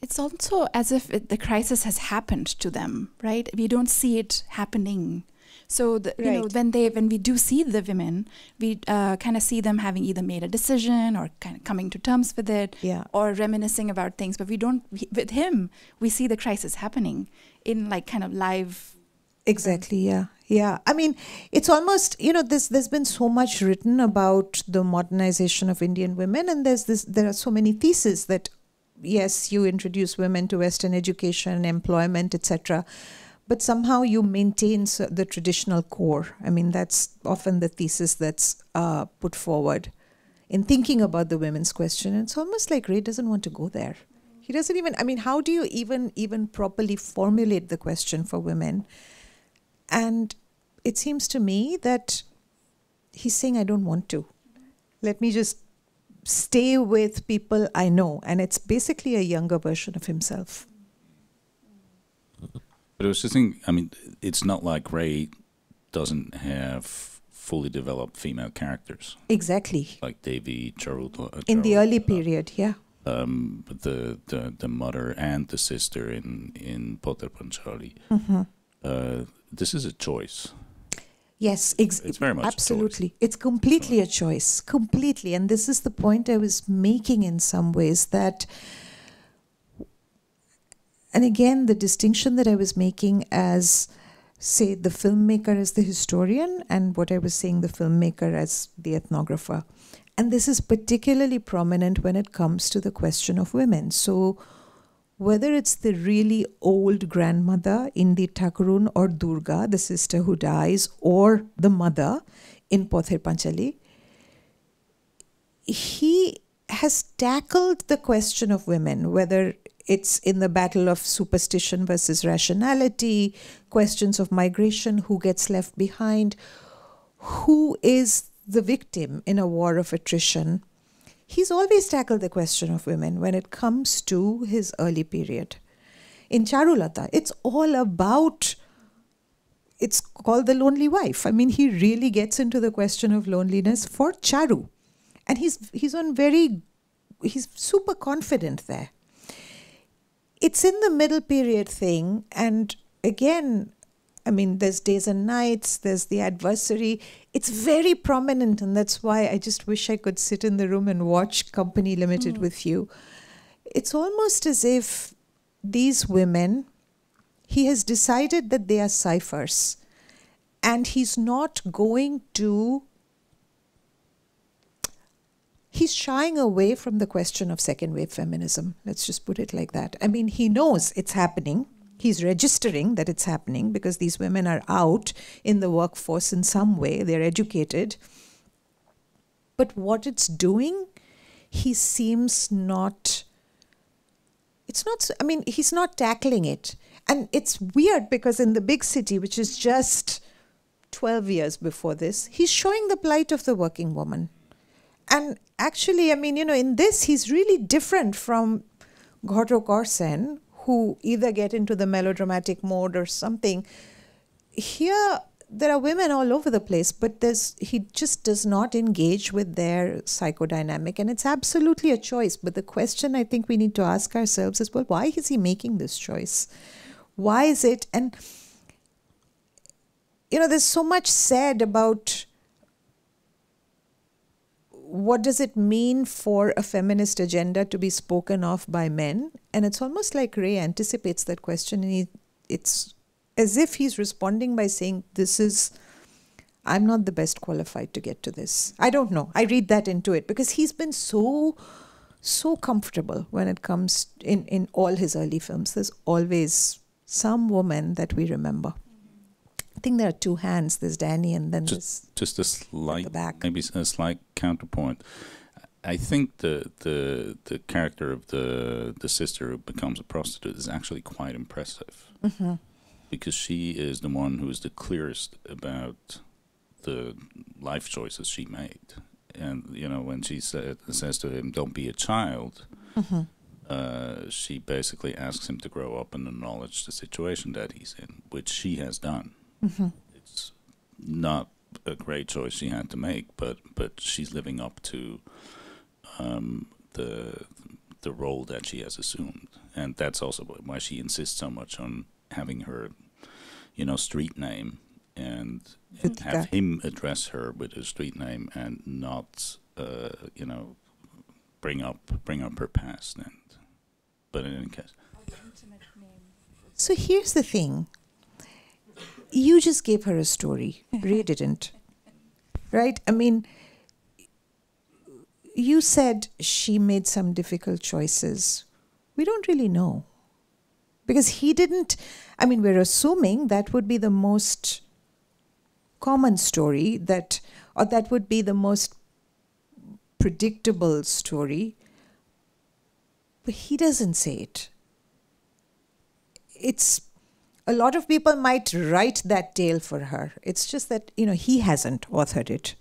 It's also as if the crisis has happened to them, right? We don't see it happening. So you know, when we do see the women, we kind of see them having either made a decision or kind of coming to terms with it, or reminiscing about things. But we don't. With him, we see the crisis happening in like kind of live. Exactly. Yeah. I mean, it's almost, you know, there's been so much written about the modernization of Indian women, and there are so many theses that yes, you introduce women to Western education, employment, etc. But somehow you maintain the traditional core. I mean, that's often the thesis that's put forward in thinking about the women's question. And it's almost like Ray doesn't want to go there. He doesn't even, I mean, how do you even properly formulate the question for women? And it seems to me that he's saying, I don't want to. Let me just stay with people I know. And it's basically a younger version of himself. But I was just thinking, I mean, it's not like Ray doesn't have fully developed female characters. Exactly. Like Devi, Charulata. In the early period, yeah. The mother and the sister in Pather Panchali. Mm-hmm. This is a choice. Yes, it's very much absolutely. A choice. It's completely a choice, completely. And this is the point I was making in some ways that. And again, the distinction that I was making as, say, the filmmaker as the historian, and what I was saying, the filmmaker as the ethnographer. And this is particularly prominent when it comes to the question of women. So whether it's the really old grandmother in the Thakurun, or Durga, the sister who dies, or the mother in Pather Panchali, he has tackled the question of women, whether it's in the battle of superstition versus rationality, questions of migration, who gets left behind, who is the victim in a war of attrition. He's always tackled the question of women when it comes to his early period. In Charulata, it's all about, it's called The Lonely Wife. I mean, he really gets into the question of loneliness for Charu. And he's super confident there. It's in the middle period thing, and again, I mean, there's Days and Nights, there's The Adversary. It's very prominent, and that's why I just wish I could sit in the room and watch Company Limited with you. It's almost as if these women, he has decided that they are ciphers, and he's not going to, he's shying away from the question of second wave feminism. Let's just put it like that. I mean, he knows it's happening. He's registering that it's happening because these women are out in the workforce in some way. They're educated. But what it's doing, he seems not, it's not, I mean, he's not tackling it. And it's weird because in The Big City, which is just 12 years before this, he's showing the plight of the working woman. And actually, I mean, you know, in this, he's really different from Goethe Sen, who either get into the melodramatic mode or something. Here, there are women all over the place, but he just does not engage with their psychodynamic. And it's absolutely a choice. But the question I think we need to ask ourselves is, well, why is he making this choice? Why is it? And, you know, there's so much said about what does it mean for a feminist agenda to be spoken of by men? And it's almost like Ray anticipates that question. And it's as if he's responding by saying, this is, I'm not the best qualified to get to this. I don't know. I read that into it because he's been so so comfortable when it comes in all his early films. There's always some woman that we remember. I think there are two hands. There's Danny and then just a slight, maybe a slight counterpoint. I think the character of the sister who becomes a prostitute is actually quite impressive, mm-hmm. because she is the one who is the clearest about the life choices she made. And you know, when she says to him, "Don't be a child," mm-hmm. She basically asks him to grow up and acknowledge the situation that he's in, which she has done. Mm-hmm. It's not a great choice she had to make, but she's living up to the role that she has assumed, and that's also why she insists so much on having her, you know, street name and have him address her with her street name and not, you know, bring up her past. And but in any case, so here's the thing. You just gave her a story. Ray didn't. Right? I mean, you said she made some difficult choices. We don't really know. Because he didn't, I mean, we're assuming that would be the most common story, that, or that would be the most predictable story. But he doesn't say it. It's, a lot of people might write that tale for her. It's just that, you know, he hasn't authored it.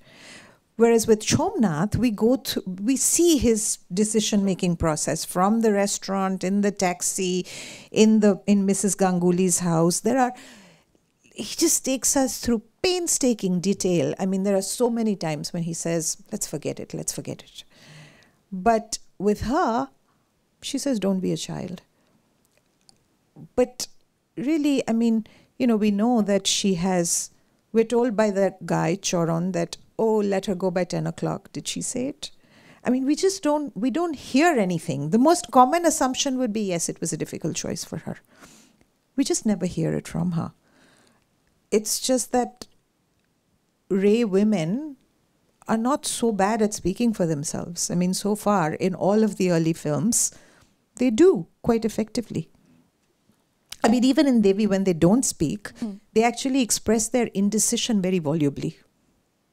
Whereas with Somnath, we see his decision-making process from the restaurant, in the taxi, in Mrs. Ganguly's house. He just takes us through painstaking detail. I mean, there are so many times when he says, "Let's forget it, let's forget it." But with her, she says, "Don't be a child." But really, I mean, you know, we know that she has, we're told by the guy, Choron, that, "Oh, let her go by 10 o'clock. Did she say it? I mean, we just don't, we don't hear anything. The most common assumption would be, yes, it was a difficult choice for her. We just never hear it from her. It's just that Ray women are not so bad at speaking for themselves. I mean, so far, in all of the early films, they do quite effectively. I mean, even in Devi, when they don't speak, they actually express their indecision very volubly,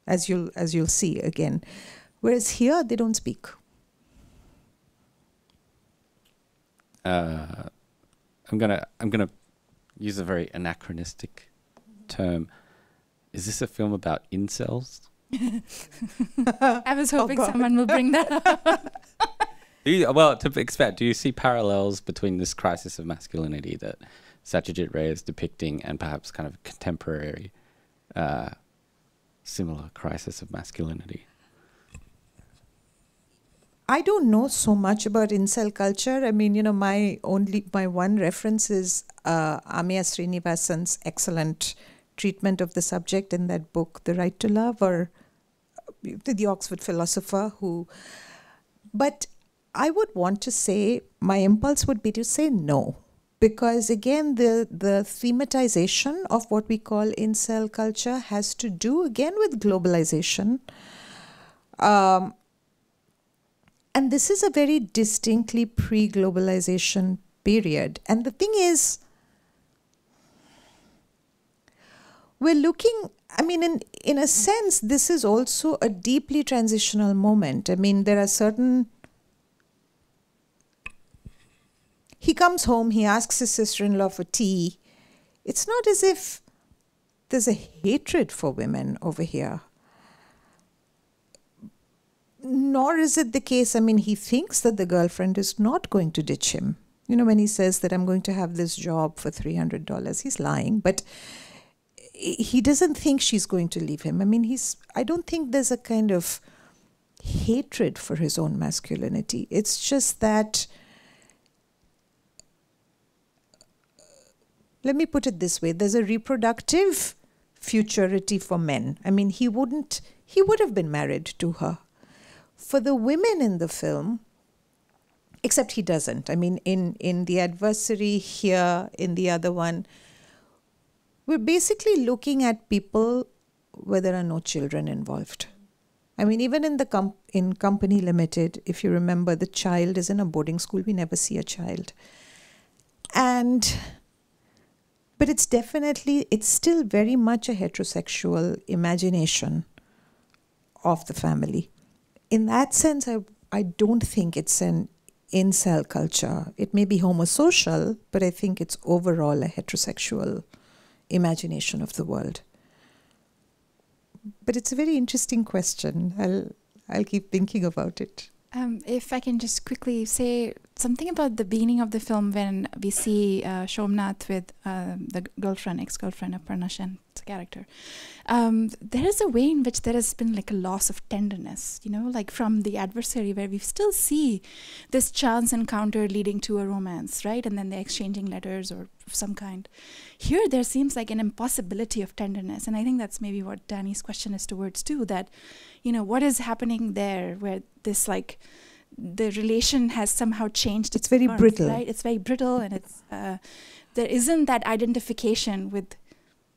as you'll see again. Whereas here, they don't speak. I'm gonna use a very anachronistic term. Is this a film about incels? I was hoping someone will bring that up. Well, to expand, do you see parallels between this crisis of masculinity that Satyajit Ray is depicting and perhaps kind of contemporary similar crisis of masculinity? I don't know so much about incel culture. I mean, you know, my one reference is Ameya Srinivasan's excellent treatment of the subject in that book, The Right to Love, or the Oxford philosopher who... But I would want to say, my impulse would be to say no, because again, the thematization of what we call incel culture has to do again with globalization. And this is a very distinctly pre-globalization period. And the thing is, we're looking, I mean, in a sense, this is also a deeply transitional moment. I mean, there are certain... He comes home, he asks his sister-in-law for tea. It's not as if there's a hatred for women over here. Nor is it the case, I mean, he thinks that the girlfriend is not going to ditch him. You know, when he says that I'm going to have this job for $300, he's lying, but he doesn't think she's going to leave him. I mean, I don't think there's a kind of hatred for his own masculinity. It's just that... Let me put it this way, there's a reproductive futurity for men. I mean, he would have been married to her. For the women in the film, except he doesn't. I mean, in The Adversary here, in the other one, we're basically looking at people where there are no children involved. I mean, even in the Company Limited, if you remember, the child is in a boarding school. We never see a child. But it's definitely, it's still very much a heterosexual imagination of the family. In that sense, I don't think it's an incel culture. It may be homosocial, but I think it's overall a heterosexual imagination of the world. But it's a very interesting question. I'll keep thinking about it. If I can just quickly say something about the beginning of the film when we see Somnath with the girlfriend, ex-girlfriend of Aparna Sen's character. There is a way in which there has been like a loss of tenderness, you know, like from the adversary, where we still see this chance encounter leading to a romance, right? And then they're exchanging letters or some kind. Here there seems like an impossibility of tenderness, and I think that's maybe what Danny's question is towards too, that, you know, what is happening there where this, like, the relation has somehow changed. It's very brittle, right? It's very brittle, and it's there isn't that identification with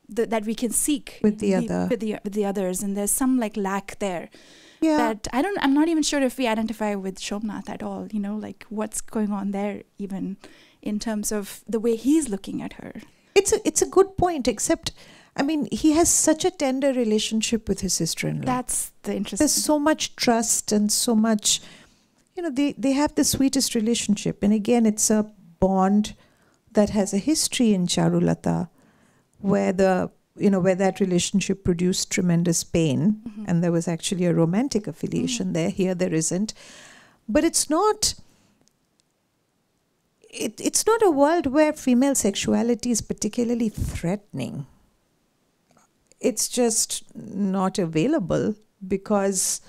the, that we can seek with the other, with the others, and there's some like lack there. Yeah. That I don't. I'm not even sure if we identify with Somnath at all. You know, like what's going on there, even in terms of the way he's looking at her. It's a good point, except. I mean, he has such a tender relationship with his sister-in-law. That's the interesting. There's so much trust and so much, you know, they have the sweetest relationship. And again, it's a bond that has a history in Charulata, where the, you know, where that relationship produced tremendous pain, mm-hmm. and there was actually a romantic affiliation mm-hmm. there. Here, there isn't. But it's not. It's not a world where female sexuality is particularly threatening. It's just not available because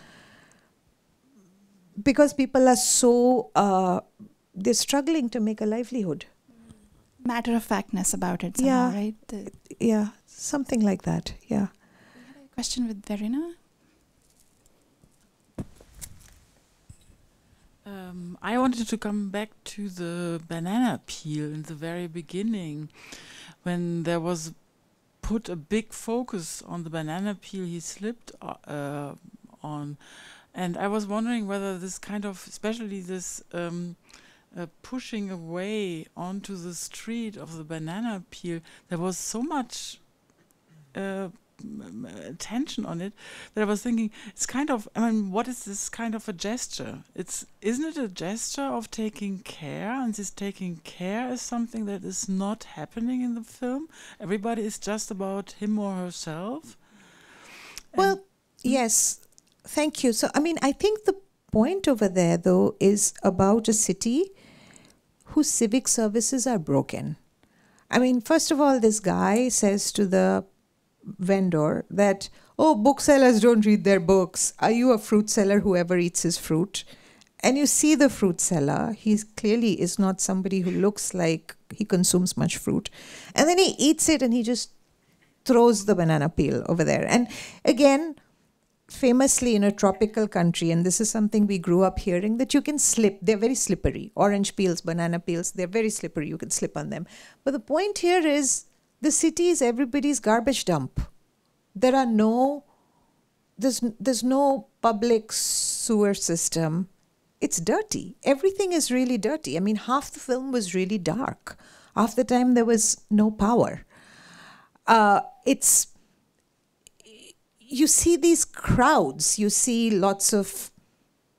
people are so they're struggling to make a livelihood. Matter of factness about it, somehow, yeah, right? Yeah, something like that. Yeah. We had a question with Verena. I wanted to come back to the banana peel in the very beginning, when there was. Put a big focus on the banana peel he slipped on, and I was wondering whether this kind of, especially this pushing away onto the street of the banana peel, there was so much attention on it that I was thinking it's kind of, I mean, what is this kind of a gesture? Isn't it a gesture of taking care? And this taking care is something that is not happening in the film. Everybody is just about him or herself. Well, yes, thank you. So, I mean, I think the point over there, though, is about a city whose civic services are broken. I mean, first of all, this guy says to the vendor that, oh, booksellers don't read their books. Are you a fruit seller? Whoever eats his fruit. And you see the fruit seller. He clearly is not somebody who looks like he consumes much fruit. And then he eats it and he just throws the banana peel over there. And again, famously in a tropical country, and this is something we grew up hearing, that you can slip. They're very slippery. Orange peels, banana peels, they're very slippery. You can slip on them. But the point here is, the city is everybody's garbage dump. There are no, there's no public sewer system. It's dirty. Everything is really dirty. I mean, half the film was really dark. Half the time there was no power. You see these crowds. You see lots of,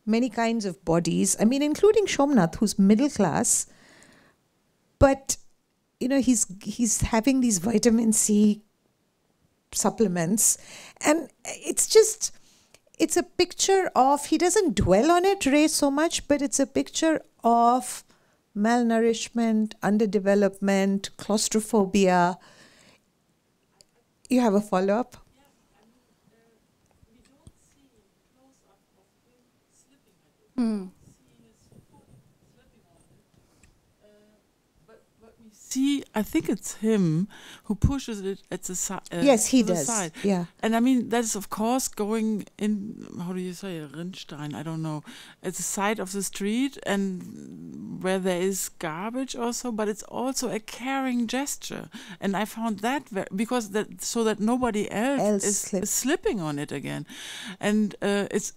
many kinds of bodies. I mean, including Somnath, who's middle class, but you know, he's having these vitamin C supplements, and it's just, it's a picture of, he doesn't dwell on it, Ray, so much, but it's a picture of malnourishment, underdevelopment, claustrophobia. You have a follow-up? Yeah, we don't see a close-up of him slipping at it. Mm. he, I think it's him, who pushes it at the side. Yes, he does. Side. Yeah. And I mean, that is, of course, going in, how do you say, Rindstein, I don't know, at the side of the street and where there is garbage also, but it's also a caring gesture. And I found that, because that, so that nobody else is slipping on it again. And it's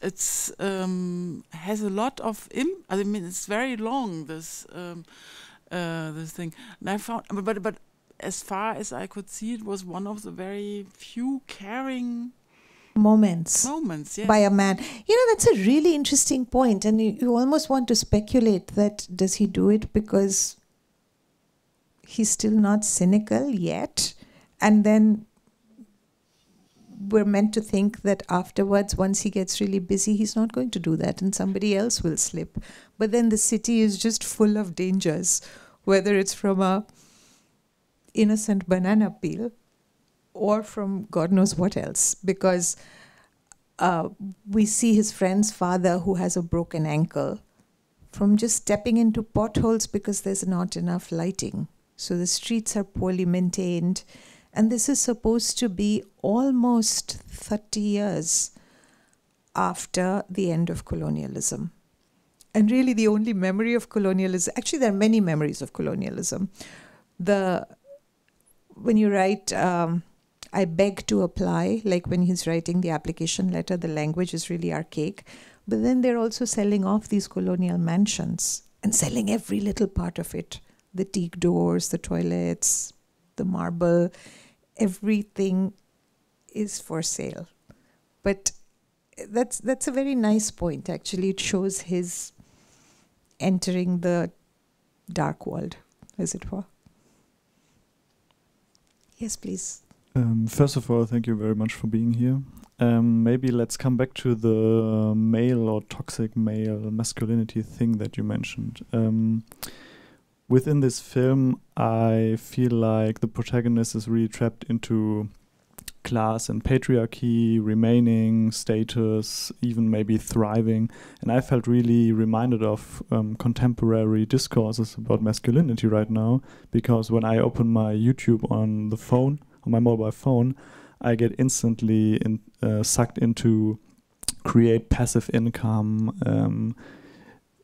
has a lot of, I mean, it's very long, this, this thing, and I found, but as far as I could see, it was one of the very few caring moments by a man. You know, that's a really interesting point, and you almost want to speculate that does he do it because he's still not cynical yet, and then we're meant to think that afterwards, once he gets really busy, he's not going to do that and somebody else will slip. But then the city is just full of dangers, whether it's from a innocent banana peel or from God knows what else, because we see his friend's father who has a broken ankle from just stepping into potholes because there's not enough lighting. So the streets are poorly maintained. And this is supposed to be almost 30 years after the end of colonialism. And really the only memory of colonialism, actually there are many memories of colonialism. When you write, I beg to apply, like when he's writing the application letter, the language is really archaic. But then they're also selling off these colonial mansions and selling every little part of it. The teak doors, the toilets, the marble. Everything is for sale. But that's a very nice point, actually. It shows his entering the dark world, as it were. Yes, please. First of all, thank you very much for being here. Maybe let's come back to the male or toxic male masculinity thing that you mentioned. Within this film, I feel like the protagonist is really trapped into class and patriarchy, remaining, status, even maybe thriving. And I felt really reminded of contemporary discourses about masculinity right now, because when I open my YouTube on the phone, on my mobile phone, I get instantly sucked into create passive income,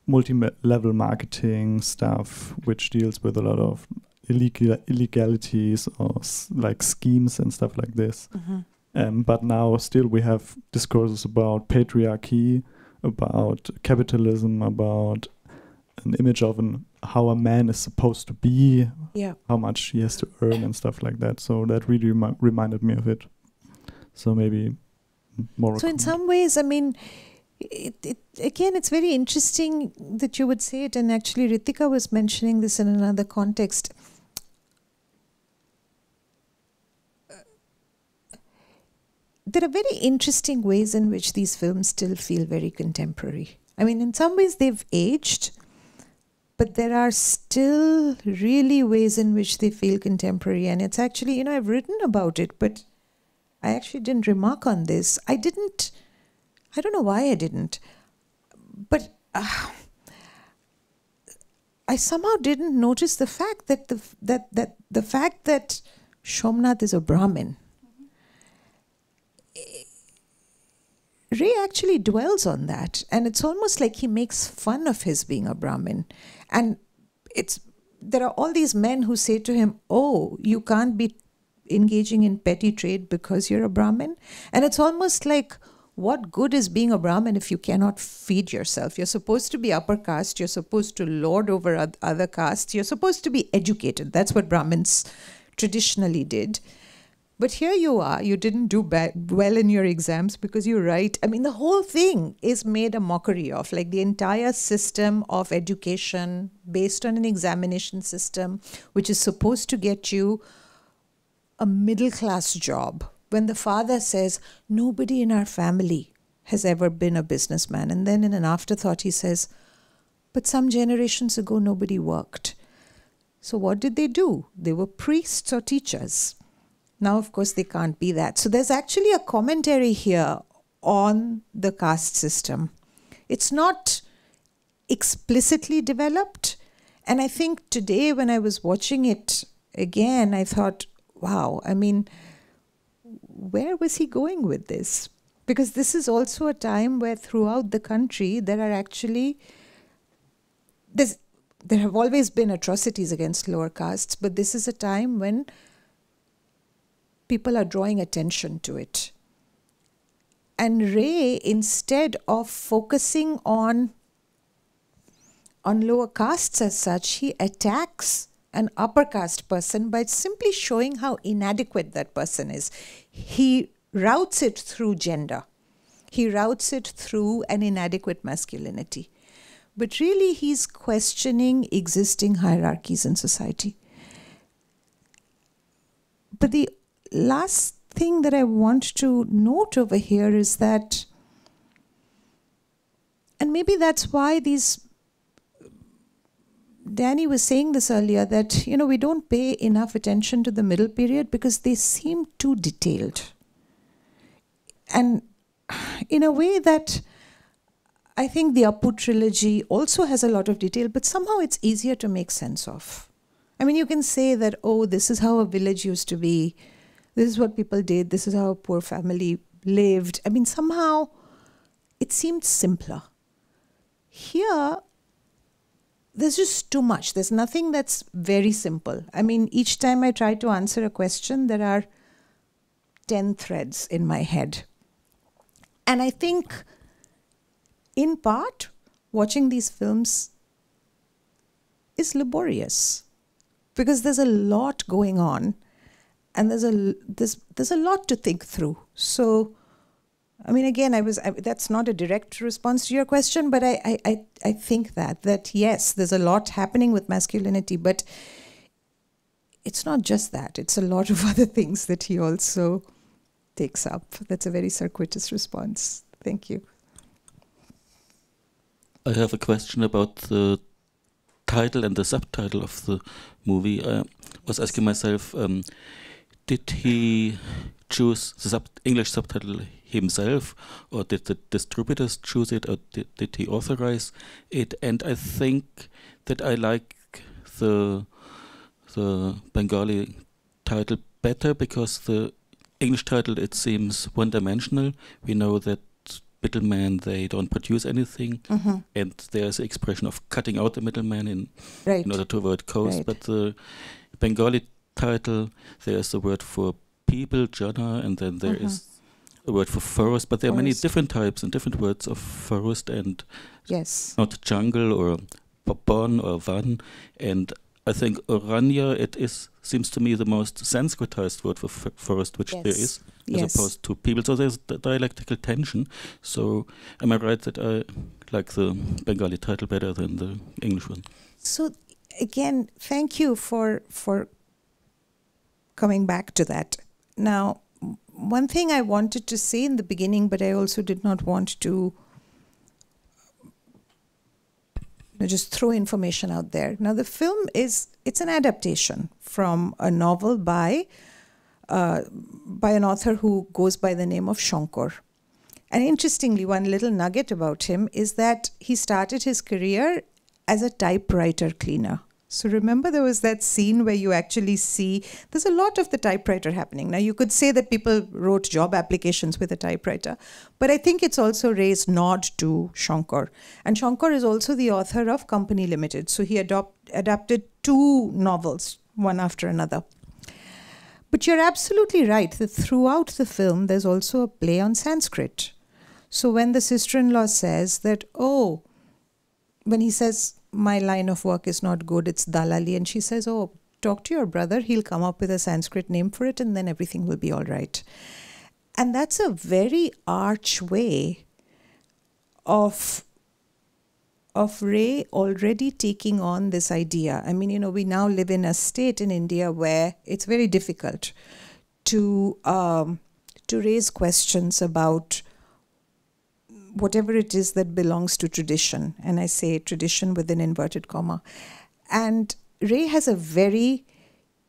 multi-level marketing stuff, which deals with a lot of illegalities or like schemes and stuff like this. Mm-hmm. But now still we have discourses about patriarchy, about capitalism, about an image of how a man is supposed to be, how much he has to earn and stuff like that. So that really reminded me of it. So maybe more. So in some ways, I mean, again, it's very interesting that you would say it, and actually Ritika was mentioning this in another context. There are very interesting ways in which these films still feel very contemporary. I mean, in some ways they've aged, but there are still really ways in which they feel contemporary. And it's actually, you know, I've written about it, but I actually didn't remark on this. I don't know why I didn't, but I somehow didn't notice the fact that the fact that Somnath is a Brahmin. Mm-hmm. Ray actually dwells on that, and it's almost like he makes fun of his being a Brahmin, and there are all these men who say to him, "Oh, you can't be engaging in petty trade because you're a Brahmin," and it's almost like, what good is being a Brahmin if you cannot feed yourself? You're supposed to be upper caste. You're supposed to lord over other castes. You're supposed to be educated. That's what Brahmins traditionally did. But here you are. You didn't do well in your exams because you write. I mean, the whole thing is made a mockery of. Like the entire system of education based on an examination system, which is supposed to get you a middle-class job. When the father says, nobody in our family has ever been a businessman. And then in an afterthought, he says, but some generations ago, nobody worked. So what did they do? They were priests or teachers. Now, of course, they can't be that. So there's actually a commentary here on the caste system. It's not explicitly developed. And I think today when I was watching it again, I thought, wow, I mean, where was he going with this? Because this is also a time where throughout the country there are actually, there have always been atrocities against lower castes, but this is a time when people are drawing attention to it. And Ray, instead of focusing on lower castes as such, he attacks an upper caste person by simply showing how inadequate that person is. He routes it through gender. He routes it through an inadequate masculinity. But really, he's questioning existing hierarchies in society. But the last thing that I want to note over here is that, and maybe that's why these, Danny was saying this earlier, that, you know, we don't pay enough attention to the middle period because they seem too detailed. And in a way that I think the Apu trilogy also has a lot of detail, but somehow it's easier to make sense of. I mean, you can say that, oh, this is how a village used to be. This is what people did. This is how a poor family lived. I mean, somehow it seemed simpler. Here, there's just too much. There's nothing that's very simple. I mean, each time I try to answer a question, there are 10 threads in my head. And I think, in part, watching these films is laborious because there's a lot going on and there's a lot to think through. So, I mean, again, that's not a direct response to your question, but I think that yes, there's a lot happening with masculinity, but it's not just that. It's a lot of other things that he also takes up. That's a very circuitous response. Thank you. I have a question about the title and the subtitle of the movie. I was asking myself, did he choose the English subtitle himself, or did the distributors choose it, or did he authorize it? And I think that I like the Bengali title better because the English title, it seems one-dimensional. We know that middlemen, they don't produce anything, and there's the expression of cutting out the middleman in order to avoid cost. But the Bengali title, there's the word for people, jana, and then there is a word for forest, but there are many different types and different words of forest, and not jungle or bon or van. And I think Aranya, it is, seems to me, the most Sanskritized word for forest, which there is, as opposed to people. So there's the dialectical tension. So am I right that I like the Bengali title better than the English one? So again, thank you for coming back to that. Now, one thing I wanted to say in the beginning, but I also did not want to just throw information out there. Now, the film it's an adaptation from a novel by an author who goes by the name of Shankar. And interestingly, one little nugget about him is that he started his career as a typewriter cleaner. So remember, there was that scene where you actually see, there's a lot of the typewriter happening. Now, you could say that people wrote job applications with a typewriter, but I think it's also Ray's nod to Shankar. And Shankar is also the author of Company Limited. So he adapted two novels, one after another. But you're absolutely right that throughout the film, there's also a play on Sanskrit. So when the sister-in-law says that, oh, when he says, my line of work is not good, it's dalali. And she says, oh, talk to your brother. He'll come up with a Sanskrit name for it and then everything will be all right. And that's a very arch way of Ray already taking on this idea. I mean, you know, we now live in a state in India where it's very difficult to raise questions about whatever it is that belongs to tradition. And I say tradition within inverted comma. And Ray has a very,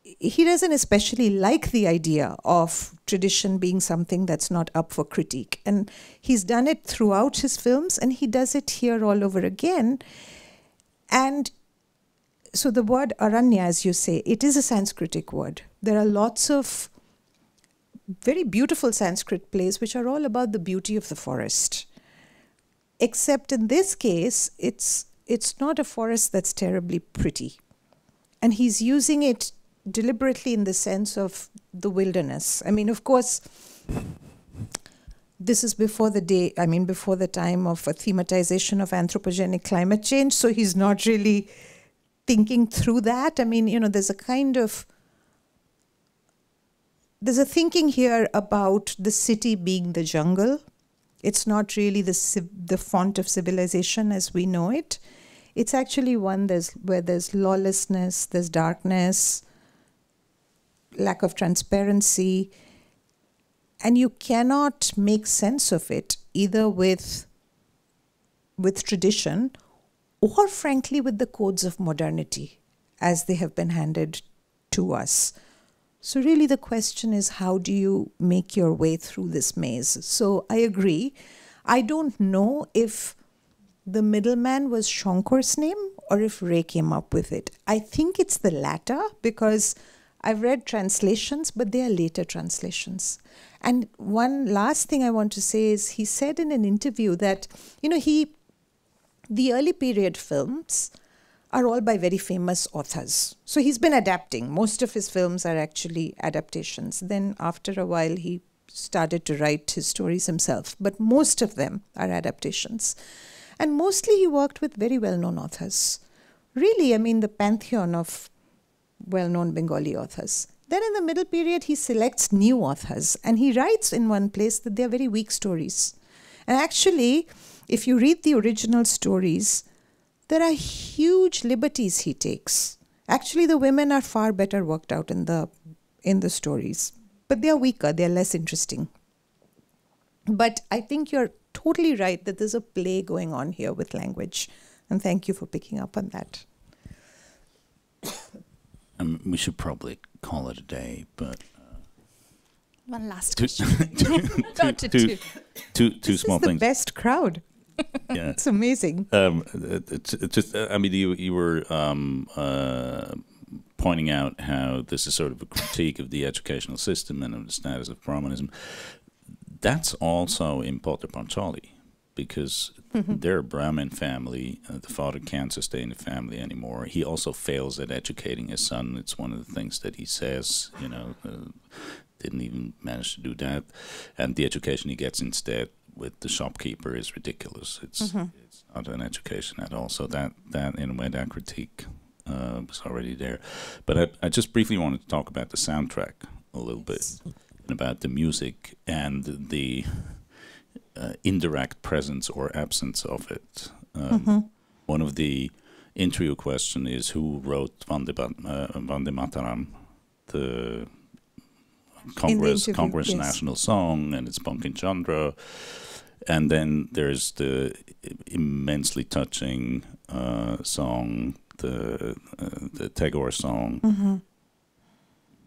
he doesn't especially like the idea of tradition being something that's not up for critique. And he's done it throughout his films, and he does it here all over again. And So the word Aranya, as you say, it is a Sanskritic word. There are lots of very beautiful Sanskrit plays which are all about the beauty of the forest. Except in this case, it's not a forest that's terribly pretty. And he's using it deliberately in the sense of the wilderness. I mean, of course, this is before the time of a thematization of anthropogenic climate change, so he's not really thinking through that. I mean, you know, there's a kind of, there's a thinking here about the city being the jungle. It's not really the font of civilization as we know it. It's actually one where there's lawlessness, there's darkness, lack of transparency, and you cannot make sense of it either with tradition or, frankly, with the codes of modernity as they have been handed to us. So really the question is, how do you make your way through this maze? So I agree. I don't know if the middleman was Shonkor's name or if Ray came up with it. I think it's the latter because I've read translations, but they are later translations. And one last thing I want to say is he said in an interview that, you know, the early period films are all by very famous authors. So he's been adapting. Most of his films are actually adaptations. Then after a while, he started to write his stories himself. But most of them are adaptations. And mostly he worked with very well-known authors. Really, I mean, the pantheon of well-known Bengali authors. Then in the middle period, he selects new authors. And he writes in one place that they're very weak stories. And actually, if you read the original stories, there are huge liberties he takes. Actually, the women are far better worked out in the stories. But they are weaker. They are less interesting. But I think you're totally right that there's a play going on here with language. And thank you for picking up on that. We should probably call it a day, but one last question. Two small things. This is the best crowd. Yeah, it's amazing. I mean, you were pointing out how this is sort of a critique of the educational system and of the status of Brahmanism. That's also in Pather Panchali, because they're a Brahmin family. The father can't sustain the family anymore. He also fails at educating his son. It's one of the things that he says, you know, didn't even manage to do that. And the education he gets instead with the shopkeeper is ridiculous. It's not an education at all. So that in a way, that critique was already there. But I just briefly wanted to talk about the soundtrack a little bit, and about the music and the indirect presence or absence of it. One of the interview questions is who wrote Vande Mataram, the Congress yes. National Song, and it's Bankim Chandra. And then there's the immensely touching song, the Tagore song,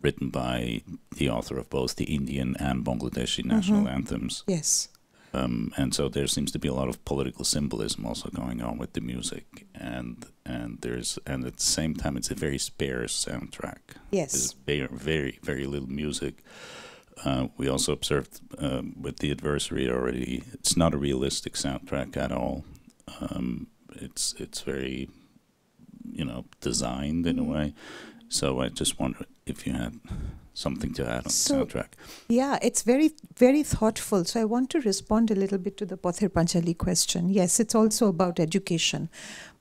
written by the author of both the Indian and Bangladeshi national anthems. Yes. And so there seems to be a lot of political symbolism also going on with the music, and at the same time it's a very sparse soundtrack. Yes, there's very little music. We also observed with the adversary already, it's not a realistic soundtrack at all. It's very, you know, designed in a way. So I just wondered if you had something to add on the soundtrack. Yeah, it's very, very thoughtful. So I want to respond a little bit to the Pather Panchali question. Yes, it's also about education.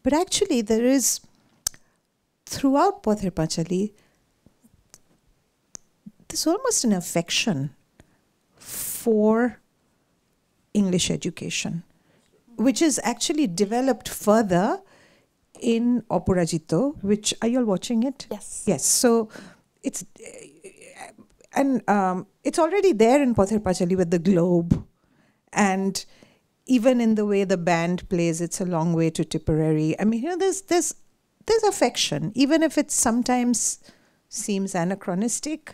But actually there is, throughout Pather Panchali, there's almost an affection for English education, which is actually developed further in Aparajito, which, are you all watching it? Yes. Yes, so it's, and it's already there in Pather Panchali with the globe. And even in the way the band plays, it's a long way to Tipperary. I mean, you know, there's affection, even if it sometimes seems anachronistic.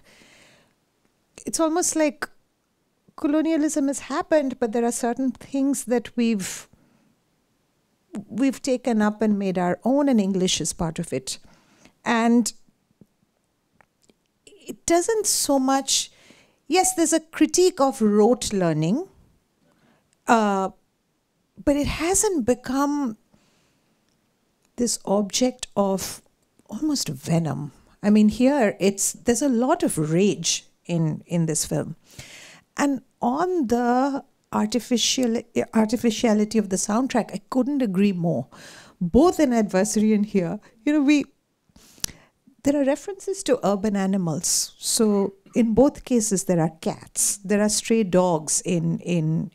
It's almost like colonialism has happened, but there are certain things that we've taken up and made our own, and English is part of it. And it doesn't so much, yes, there's a critique of rote learning, but it hasn't become this object of almost venom. I mean, here there's a lot of rage in this film, and on the artificiality of the soundtrack, I couldn't agree more. Both in Adversary and here, there are references to urban animals. So in both cases, there are cats, there are stray dogs in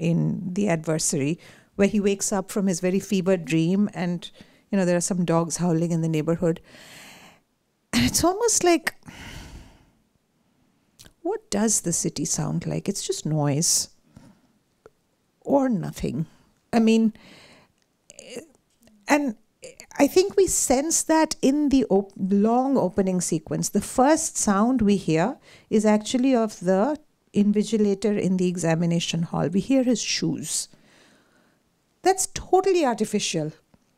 the Adversary, where he wakes up from his very fevered dream, and there are some dogs howling in the neighborhood. And it's almost like, what does the city sound like? It's just noise or nothing. I mean, and I think we sense that in the long opening sequence. The first sound we hear is actually of the invigilator in the examination hall. We hear his shoes. That's totally artificial.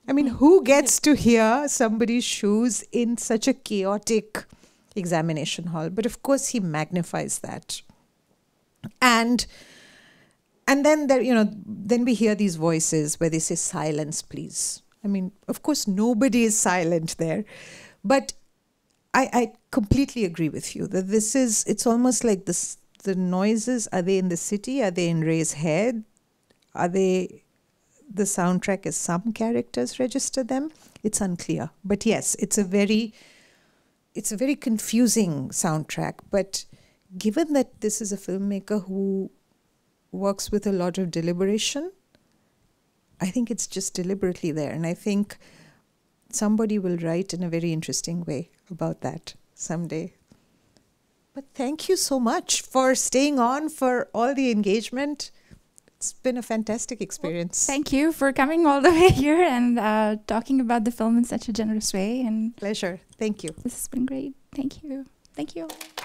I mean, who gets to hear somebody's shoes in such a chaotic examination hall? But of course, he magnifies that. And then there, then we hear these voices where they say, "Silence, please." I mean, of course, nobody is silent there. But I completely agree with you that this is. It's almost like this. The noises, are they in the city? Are they in Ray's head? Are they? The soundtrack is some characters register them. It's unclear, but yes, it's a very confusing soundtrack. But given that this is a filmmaker who works with a lot of deliberation, I think it's just deliberately there, and I think somebody will write in a very interesting way about that someday. But thank you so much for staying on, for all the engagement. It's been a fantastic experience. Well, thank you for coming all the way here and talking about the film in such a generous way. And pleasure. Thank you. This has been great. Thank you. Thank you all.